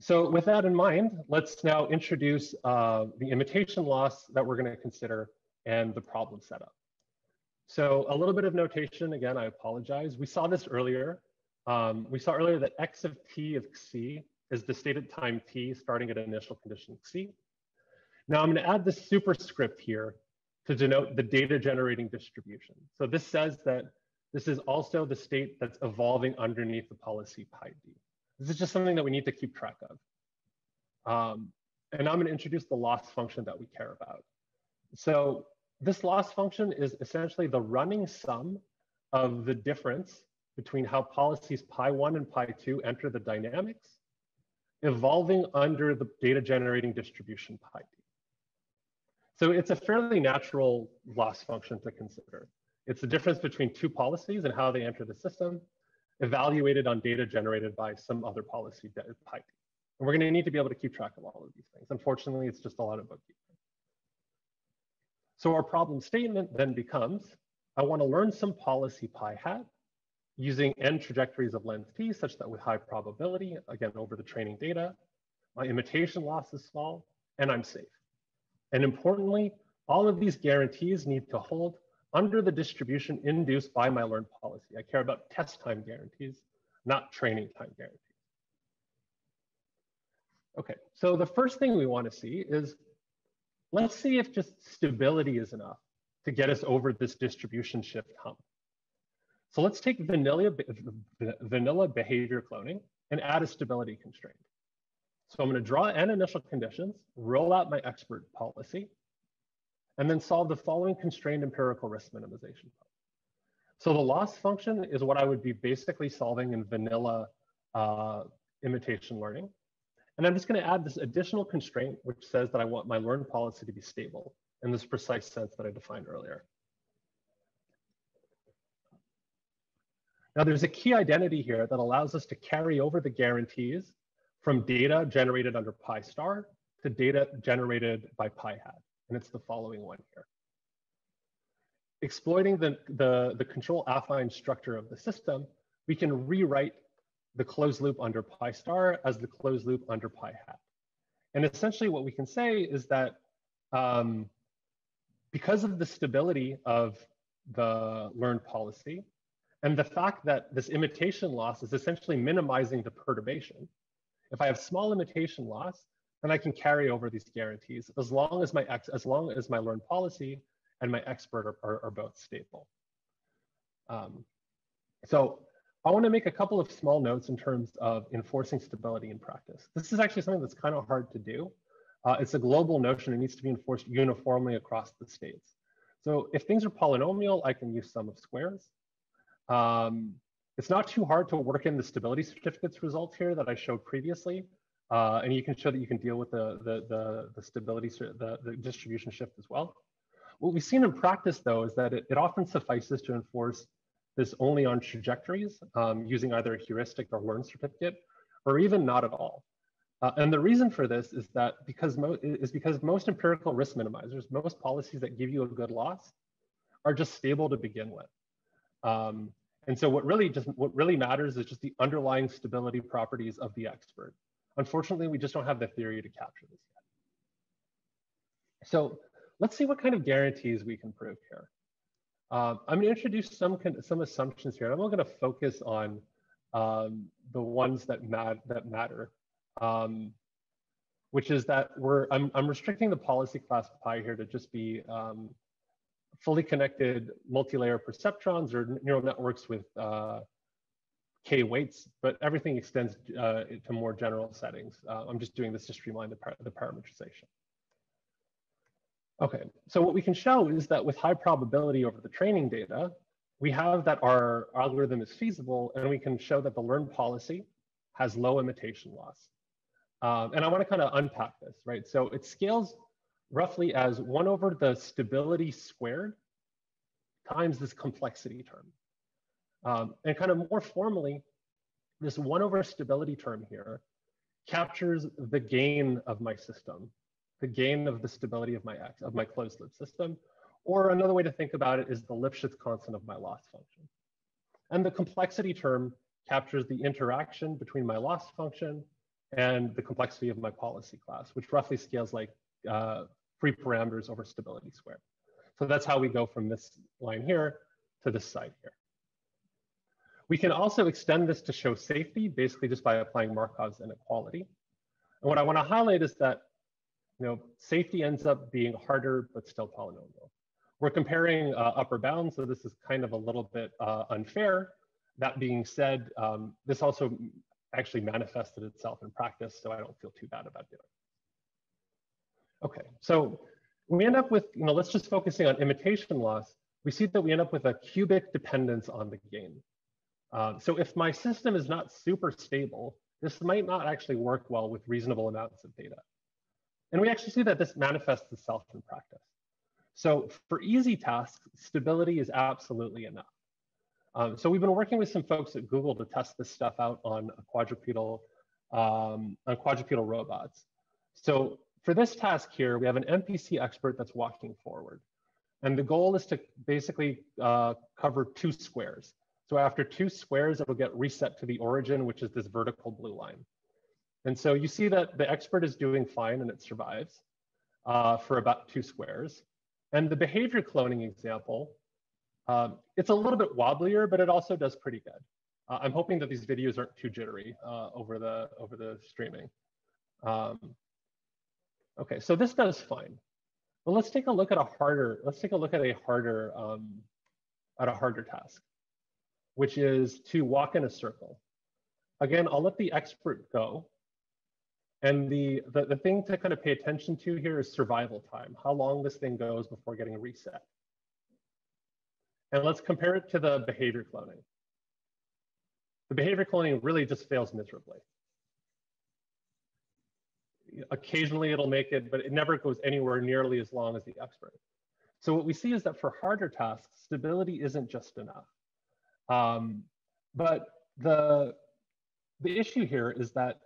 So with that in mind, let's now introduce the imitation loss that we're going to consider and the problem setup. So a little bit of notation. Again, I apologize. We saw this earlier. We saw earlier that X of T of C is the state at time T starting at initial condition C. Now I'm going to add this superscript here to denote the data generating distribution. So this says that this is also the state that's evolving underneath the policy pi D. This is just something that we need to keep track of. And I'm going to introduce the loss function that we care about. So this loss function is essentially the running sum of the difference between how policies pi1 and pi2 enter the dynamics, evolving under the data generating distribution pi d. So it's a fairly natural loss function to consider. It's the difference between two policies and how they enter the system, evaluated on data generated by some other policy pi d. And we're going to need to be able to keep track of all of these things. Unfortunately, it's just a lot of bookkeeping. So our problem statement then becomes, I want to learn some policy pi hat using n trajectories of length t such that with high probability, again, over the training data, my imitation loss is small and I'm safe. And importantly, all of these guarantees need to hold under the distribution induced by my learned policy. I care about test time guarantees, not training time guarantees. Okay, so the first thing we want to see is, let's see if just stability is enough to get us over this distribution shift hump. So let's take vanilla behavior cloning and add a stability constraint. So I'm going to draw n initial conditions, roll out my expert policy, and then solve the following constrained empirical risk minimization problem. So the loss function is what I would be basically solving in vanilla imitation learning. And I'm just going to add this additional constraint, which says that I want my learned policy to be stable in this precise sense that I defined earlier. Now, there's a key identity here that allows us to carry over the guarantees from data generated under pi star to data generated by pi hat. And it's the following one here. Exploiting the control affine structure of the system, we can rewrite the closed loop under pi star as the closed loop under pi hat. And essentially what we can say is that because of the stability of the learned policy and the fact that this imitation loss is essentially minimizing the perturbation, if I have small imitation loss, then I can carry over these guarantees as long as my learned policy and my expert are both stable. So I want to make a couple of small notes in terms of enforcing stability in practice. This is actually something that's kind of hard to do. It's a global notion. It needs to be enforced uniformly across the states. So if things are polynomial, I can use sum of squares. It's not too hard to work in the stability certificates results here that I showed previously. And you can show that you can deal with the stability, the distribution shift as well. What we've seen in practice, though, is that it often suffices to enforce this only on trajectories using either a heuristic or learned certificate, or even not at all. And the reason for this is that because most empirical risk minimizers, most policies that give you a good loss, are just stable to begin with. And so what really matters is just the underlying stability properties of the expert. Unfortunately, we just don't have the theory to capture this yet. So let's see what kind of guarantees we can prove here. I'm going to introduce some assumptions here. I'm not going to focus on the ones that matter, which is that I'm restricting the policy class pi here to just be fully connected multi-layer perceptrons or neural networks with k weights, but everything extends to more general settings. I'm just doing this to streamline the parametrization. Okay, so what we can show is that with high probability over the training data, we have that our algorithm is feasible, and we can show that the learned policy has low imitation loss. And I want to kind of unpack this, right? So it scales roughly as 1 over the stability squared times this complexity term. And kind of more formally, this 1 over stability term here captures the gain of my system, the gain of the stability of my closed loop system, or another way to think about it is the Lipschitz constant of my loss function. And the complexity term captures the interaction between my loss function and the complexity of my policy class, which roughly scales like 3 parameters over stability squared. So that's how we go from this line here to this side here. We can also extend this to show safety, basically just by applying Markov's inequality. And what I want to highlight is that safety ends up being harder, but still polynomial. We're comparing upper bounds, so this is kind of a little bit unfair. That being said, this also actually manifested itself in practice, so I don't feel too bad about doing it. Okay, so we end up with, you know, let's just focusing on imitation loss. We see that we end up with a cubic dependence on the gain. So if my system is not super stable, this might not actually work well with reasonable amounts of data. And we actually see that this manifests itself in practice. So for easy tasks, stability is absolutely enough. So we've been working with some folks at Google to test this stuff out on quadrupedal robots. So for this task here, we have an MPC expert that's walking forward. And the goal is to basically cover two squares. So after two squares, it'll get reset to the origin, which is this vertical blue line. And so you see that the expert is doing fine and it survives for about two squares. And the behavior cloning example, it's a little bit wobblier, but it also does pretty good. I'm hoping that these videos aren't too jittery over the streaming. Okay, so this does fine. But let's take a look at a harder. Let's take a look at a harder task, which is to walk in a circle. Again, I'll let the expert go. And the thing to kind of pay attention to here is survival time, how long this thing goes before getting reset. And let's compare it to the behavior cloning. The behavior cloning really just fails miserably. Occasionally it'll make it, but it never goes anywhere nearly as long as the expert. So what we see is that for harder tasks, stability isn't just enough. But the issue here is that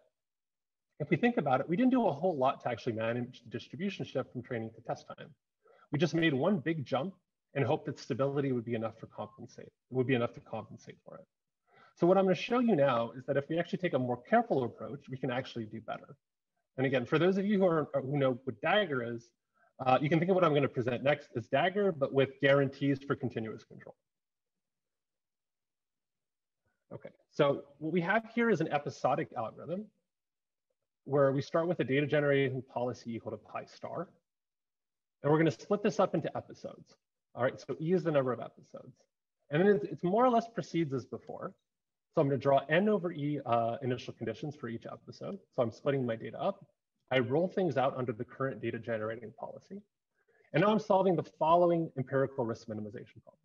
if we think about it, we didn't do a whole lot to actually manage the distribution shift from training to test time. We just made one big jump and hoped that stability would be enough to compensate. It would be enough to compensate for it. So what I'm going to show you now is that if we actually take a more careful approach, we can actually do better. And again, for those of you who know what Dagger is, you can think of what I'm going to present next as Dagger, but with guarantees for continuous control. Okay, so what we have here is an episodic algorithm where we start with a data generation policy equal to pi star. And we're going to split this up into episodes. All right, so E is the number of episodes. And then it's more or less proceeds as before. So I'm going to draw N over E initial conditions for each episode. So I'm splitting my data up. I roll things out under the current data generating policy. And now I'm solving the following empirical risk minimization problem.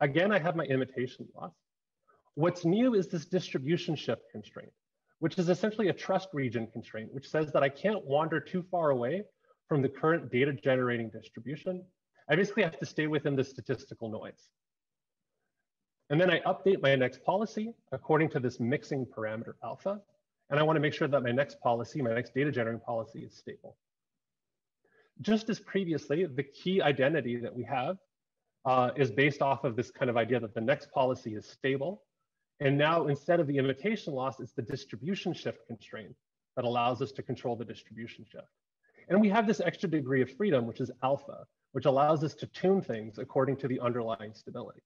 Again, I have my imitation loss. What's new is this distribution shift constraint, which is essentially a trust region constraint, which says that I can't wander too far away from the current data generating distribution. I basically have to stay within the statistical noise. And then I update my next policy according to this mixing parameter alpha. And I want to make sure that my next policy, my next data generating policy is stable. Just as previously, the key identity that we have is based off of this kind of idea that the next policy is stable. And now instead of the imitation loss, it's the distribution shift constraint that allows us to control the distribution shift. And we have this extra degree of freedom, which is alpha, which allows us to tune things according to the underlying stability.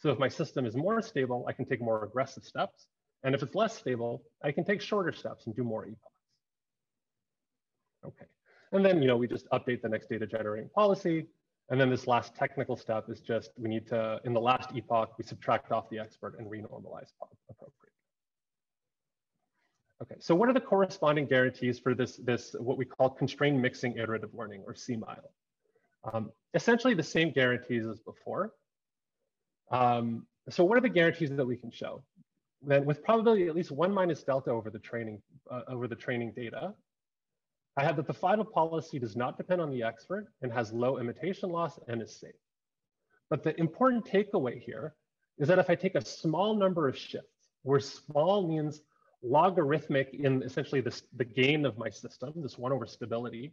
So if my system is more stable, I can take more aggressive steps. And if it's less stable, I can take shorter steps and do more epochs. Okay, and then we just update the next data generating policy. And then this last technical step is just, we need to, in the last epoch, we subtract off the expert and renormalize appropriately. Okay, so what are the corresponding guarantees for this what we call constrained mixing iterative learning, or CMILE? Essentially the same guarantees as before. So what are the guarantees that we can show? Then with probability at least 1 minus delta over the training data, I have that the final policy does not depend on the expert and has low imitation loss and is safe. But the important takeaway here is that if I take a small number of shifts, where small means logarithmic in essentially the gain of my system, this 1 over stability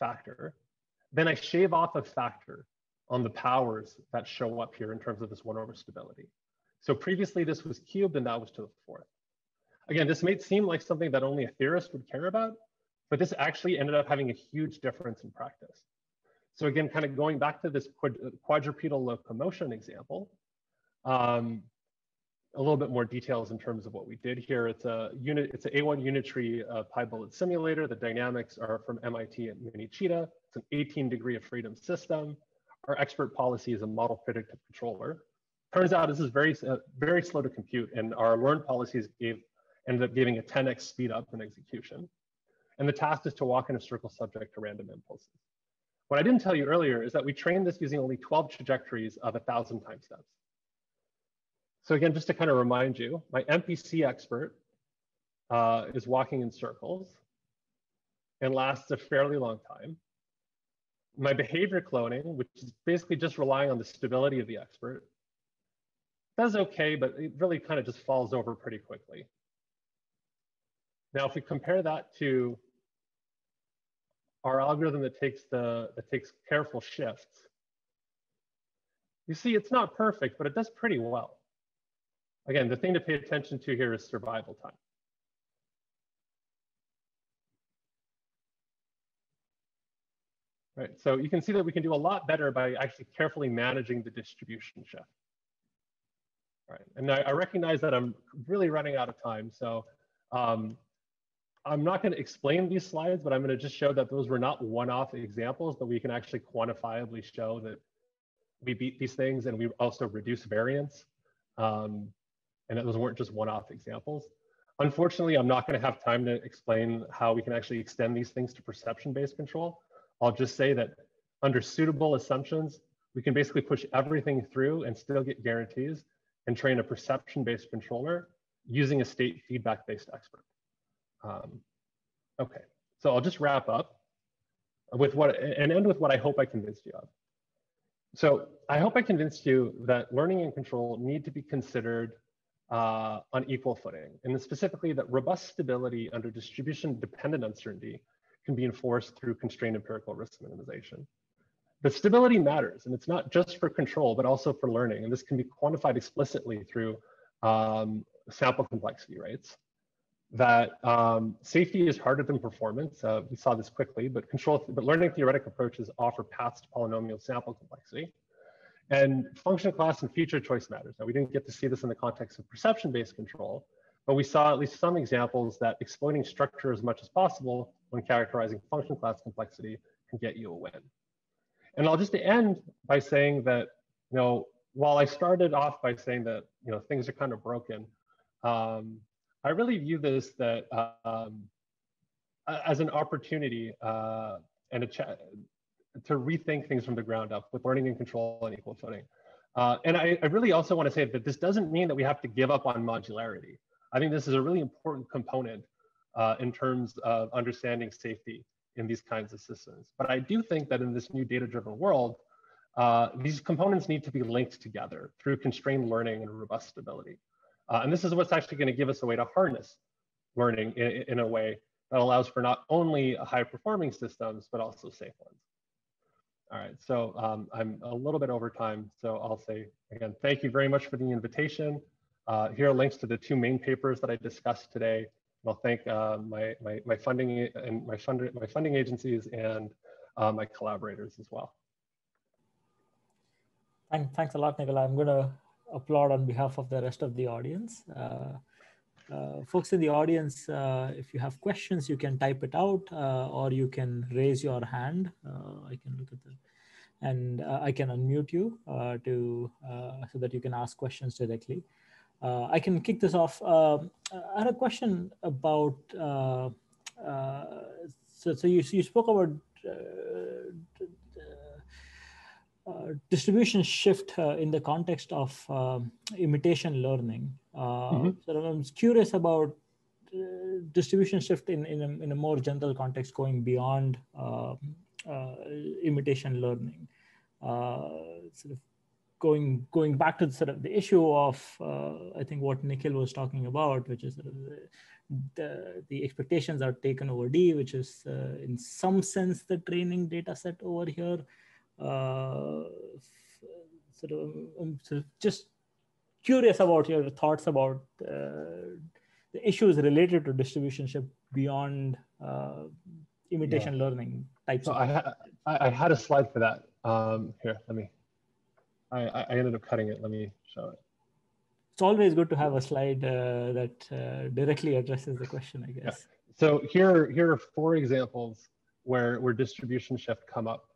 factor, then I shave off a factor on the powers that show up here in terms of this 1 over stability. So previously this was cubed and that was to the 4th. Again, this may seem like something that only a theorist would care about, but this actually ended up having a huge difference in practice. So again, kind of going back to this quadrupedal locomotion example, a little bit more details in terms of what we did here. It's an A1 unitree PyBullet simulator. The dynamics are from MIT and Mini Cheetah. It's an 18 degree of freedom system. Our expert policy is a model predictive controller. Turns out this is very slow to compute, and our learn policies ended up giving a 10x speed up in execution. And the task is to walk in a circle subject to random impulses. What I didn't tell you earlier is that we trained this using only 12 trajectories of 1,000 time steps. So again, just to kind of remind you, my MPC expert is walking in circles and lasts a fairly long time. My behavior cloning, which is basically just relying on the stability of the expert, does okay, but it really kind of just falls over pretty quickly. Now, if we compare that to our algorithm that takes careful shifts, you see it's not perfect, but it does pretty well. Again, the thing to pay attention to here is survival time. Right, so you can see that we can do a lot better by actually carefully managing the distribution shift. All right, and I recognize that I'm really running out of time, so I'm not going to explain these slides, but I'm going to just show that those were not one-off examples, but we can actually quantifiably show that we beat these things and we also reduce variance, and that those weren't just one-off examples. Unfortunately, I'm not going to have time to explain how we can actually extend these things to perception-based control. I'll just say that under suitable assumptions, we can basically push everything through and still get guarantees and train a perception-based controller using a state feedback-based expert. Okay, so I'll just wrap up with what I hope I convinced you of. So I hope I convinced you that learning and control need to be considered on equal footing, and specifically that robust stability under distribution-dependent uncertainty can be enforced through constrained empirical risk minimization. But stability matters, and it's not just for control, but also for learning. And this can be quantified explicitly through sample complexity rates. That safety is harder than performance. We saw this quickly, but learning theoretic approaches offer paths to polynomial sample complexity. And function class and feature choice matters. Now, we didn't get to see this in the context of perception-based control, but we saw at least some examples that exploiting structure as much as possible when characterizing function class complexity can get you a win. And I'll just end by saying that, you know, while I started off by saying that, you know, things are kind of broken, I really view this that as an opportunity and a to rethink things from the ground up with learning and control on equal footing. And I really also want to say that this doesn't mean that we have to give up on modularity. I think this is a really important component in terms of understanding safety in these kinds of systems. But I do think that in this new data-driven world, these components need to be linked together through constrained learning and robust stability. And this is what's actually going to give us a way to harness learning in a way that allows for not only high-performing systems, but also safe ones. All right, so I'm a little bit over time. So I'll say, again, thank you very much for the invitation. Here are links to the two main papers that I discussed today. I'll thank my funding agencies and my collaborators as well. And thanks a lot, Nikolai. I'm going to applaud on behalf of the rest of the audience. Folks in the audience, if you have questions, you can type it out or you can raise your hand. I can look at that. And I can unmute you so that you can ask questions directly. I can kick this off. I had a question about, so you spoke about distribution shift in the context of imitation learning. So I'm curious about distribution shift in a more general context going beyond imitation learning. Sort of going back to the, sort of the issue of, I think what Nikhil was talking about, which is sort of the expectations are taken over D, which is in some sense the training data set over here. So just curious about your thoughts about the issues related to distribution shift beyond imitation learning types. So I had a slide for that. Here, let me. I ended up cutting it. Let me show it. It's always good to have a slide that directly addresses the question, I guess. Yeah. So here are four examples where distribution shift come up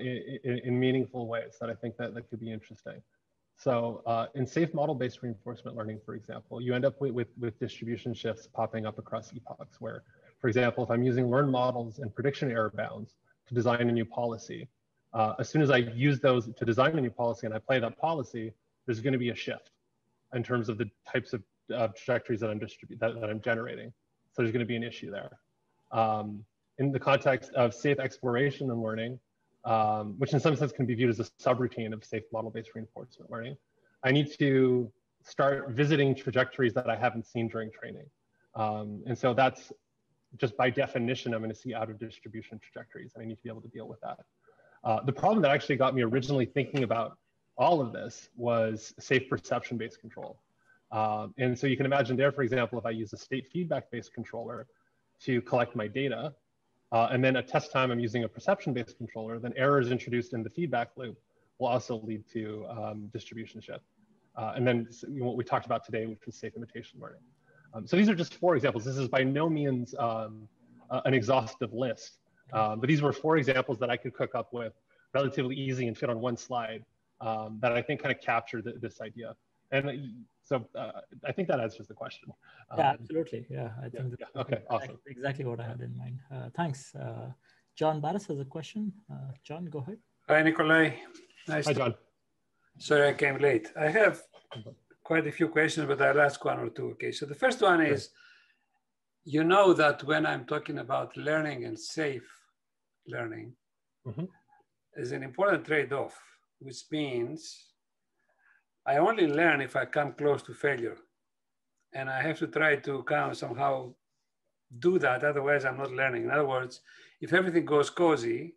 in meaningful ways that I think that could be interesting. So in safe model-based reinforcement learning, for example, you end up with distribution shifts popping up across epochs where For example, if I'm using learned models and prediction error bounds to design a new policy, as soon as I use those to design a new policy and I play that policy, there's going to be a shift in terms of the types of trajectories that I'm generating. So there's going to be an issue there. In the context of safe exploration and learning, which in some sense can be viewed as a subroutine of safe model-based reinforcement learning, I need to start visiting trajectories that I haven't seen during training. And so that's just by definition, I'm going to see out of distribution trajectories, and I need to be able to deal with that. The problem that actually got me originally thinking about all of this was safe perception-based control. And so you can imagine there, for example, if I use a state feedback-based controller to collect my data, and then at test time I'm using a perception-based controller, then errors introduced in the feedback loop will also lead to distribution shift. And then what we talked about today, which was safe imitation learning. So these are just four examples. This is by no means an exhaustive list, but these were four examples that I could cook up with relatively easy and fit on one slide that I think kind of captured this idea. And so I think that answers the question. Yeah, absolutely. Yeah, I think that's okay, awesome. Exactly what I had in mind. Thanks. John Barris has a question. John, go ahead. Hi, Nikolai. Nice. Hi, John. Sorry, I came late. I have quite a few questions, but I'll ask one or two. Okay, so the first one is, you know that when I'm talking about learning and safe learning, there's an important trade-off, which means I only learn if I come close to failure, and I have to try to kind of somehow do that. Otherwise, I'm not learning. In other words, if everything goes cozy,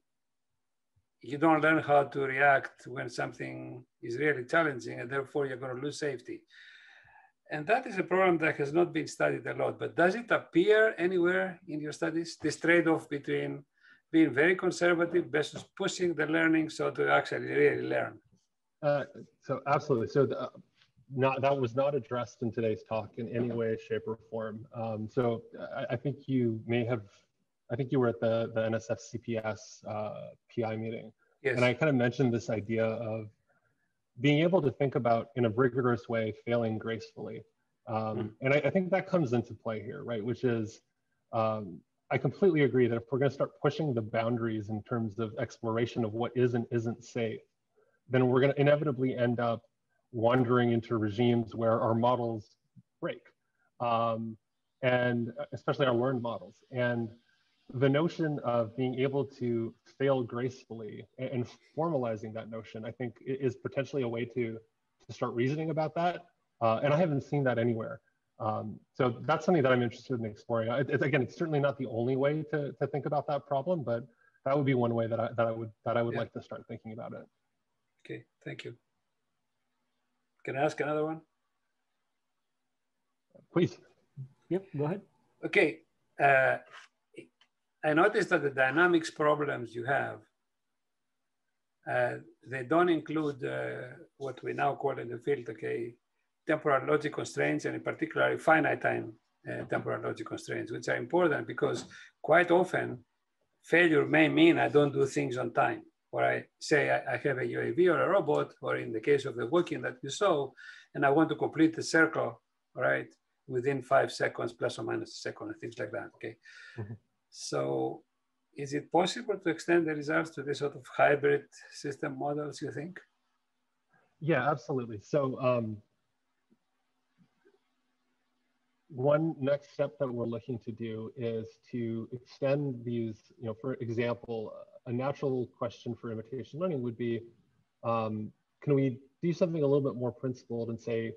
you don't learn how to react when something is really challenging, and therefore you're going to lose safety. And that is a problem that has not been studied a lot. But does it appear anywhere in your studies, this trade-off between being very conservative versus pushing the learning so to actually really learn? So absolutely. So that was not addressed in today's talk in any way, shape, or form. So I think you may have, I think you were at the NSF CPS PI meeting. Yes. And I kind of mentioned this idea of being able to think about, in a rigorous way, failing gracefully. And I think that comes into play here, right? Which is, I completely agree that if we're going to start pushing the boundaries in terms of exploration of what is and isn't safe, then we're going to inevitably end up wandering into regimes where our models break, and especially our learned models. And the notion of being able to fail gracefully and formalizing that notion, I think, is potentially a way to start reasoning about that. And I haven't seen that anywhere. So that's something that I'm interested in exploring. Again, it's certainly not the only way to think about that problem, but that would be one way that I would like to start thinking about it. Okay, thank you. Can I ask another one? Please. Yep, go ahead. Okay, I noticed that the dynamics problems you have, they don't include what we now call in the field, okay, temporal logic constraints, and in particular finite time temporal logic constraints, which are important because quite often failure may mean I don't do things on time. Or I say I have a UAV or a robot, or in the case of the walking that you saw, and I want to complete the circle, right, within 5 seconds, plus or minus a second, things like that, okay? So is it possible to extend the results to this sort of hybrid system models, you think? Yeah, absolutely. So one next step that we're looking to do is to extend these, you know, for example, a natural question for imitation learning would be, can we do something a little bit more principled and say,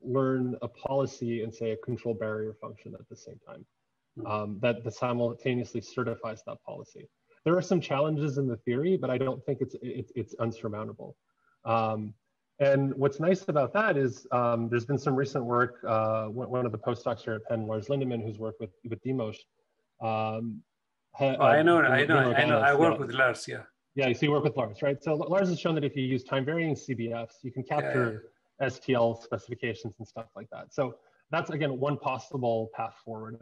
learn a policy and say a control barrier function at the same time, that simultaneously certifies that policy. There are some challenges in the theory, but I don't think it's unsurmountable. And what's nice about that is there's been some recent work, one of the postdocs here at Penn, Lars Lindemann, who's worked with Dimos, I know. I work with Lars, yeah. Yeah, so you work with Lars, right? So Lars has shown that if you use time-varying CBFs, you can capture STL specifications and stuff like that. So that's, again, one possible path forward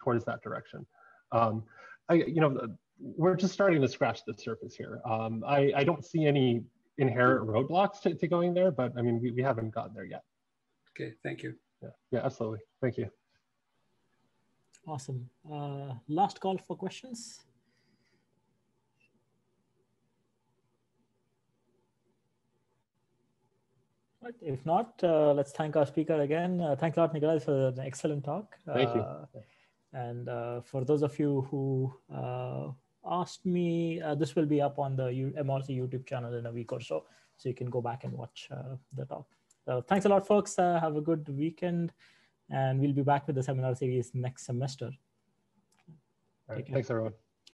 towards that direction. You know, we're just starting to scratch the surface here. I don't see any inherent roadblocks to going there, but, I mean, we haven't gotten there yet. Okay, thank you. Yeah, absolutely. Thank you. Awesome. Last call for questions. But if not, let's thank our speaker again. Thanks a lot, Nikolai, for an excellent talk. Thank you. And for those of you who asked me, this will be up on the MRC YouTube channel in a week or so. So you can go back and watch the talk. So thanks a lot, folks. Have a good weekend. And we'll be back with the seminar series next semester. All right. Thanks, everyone.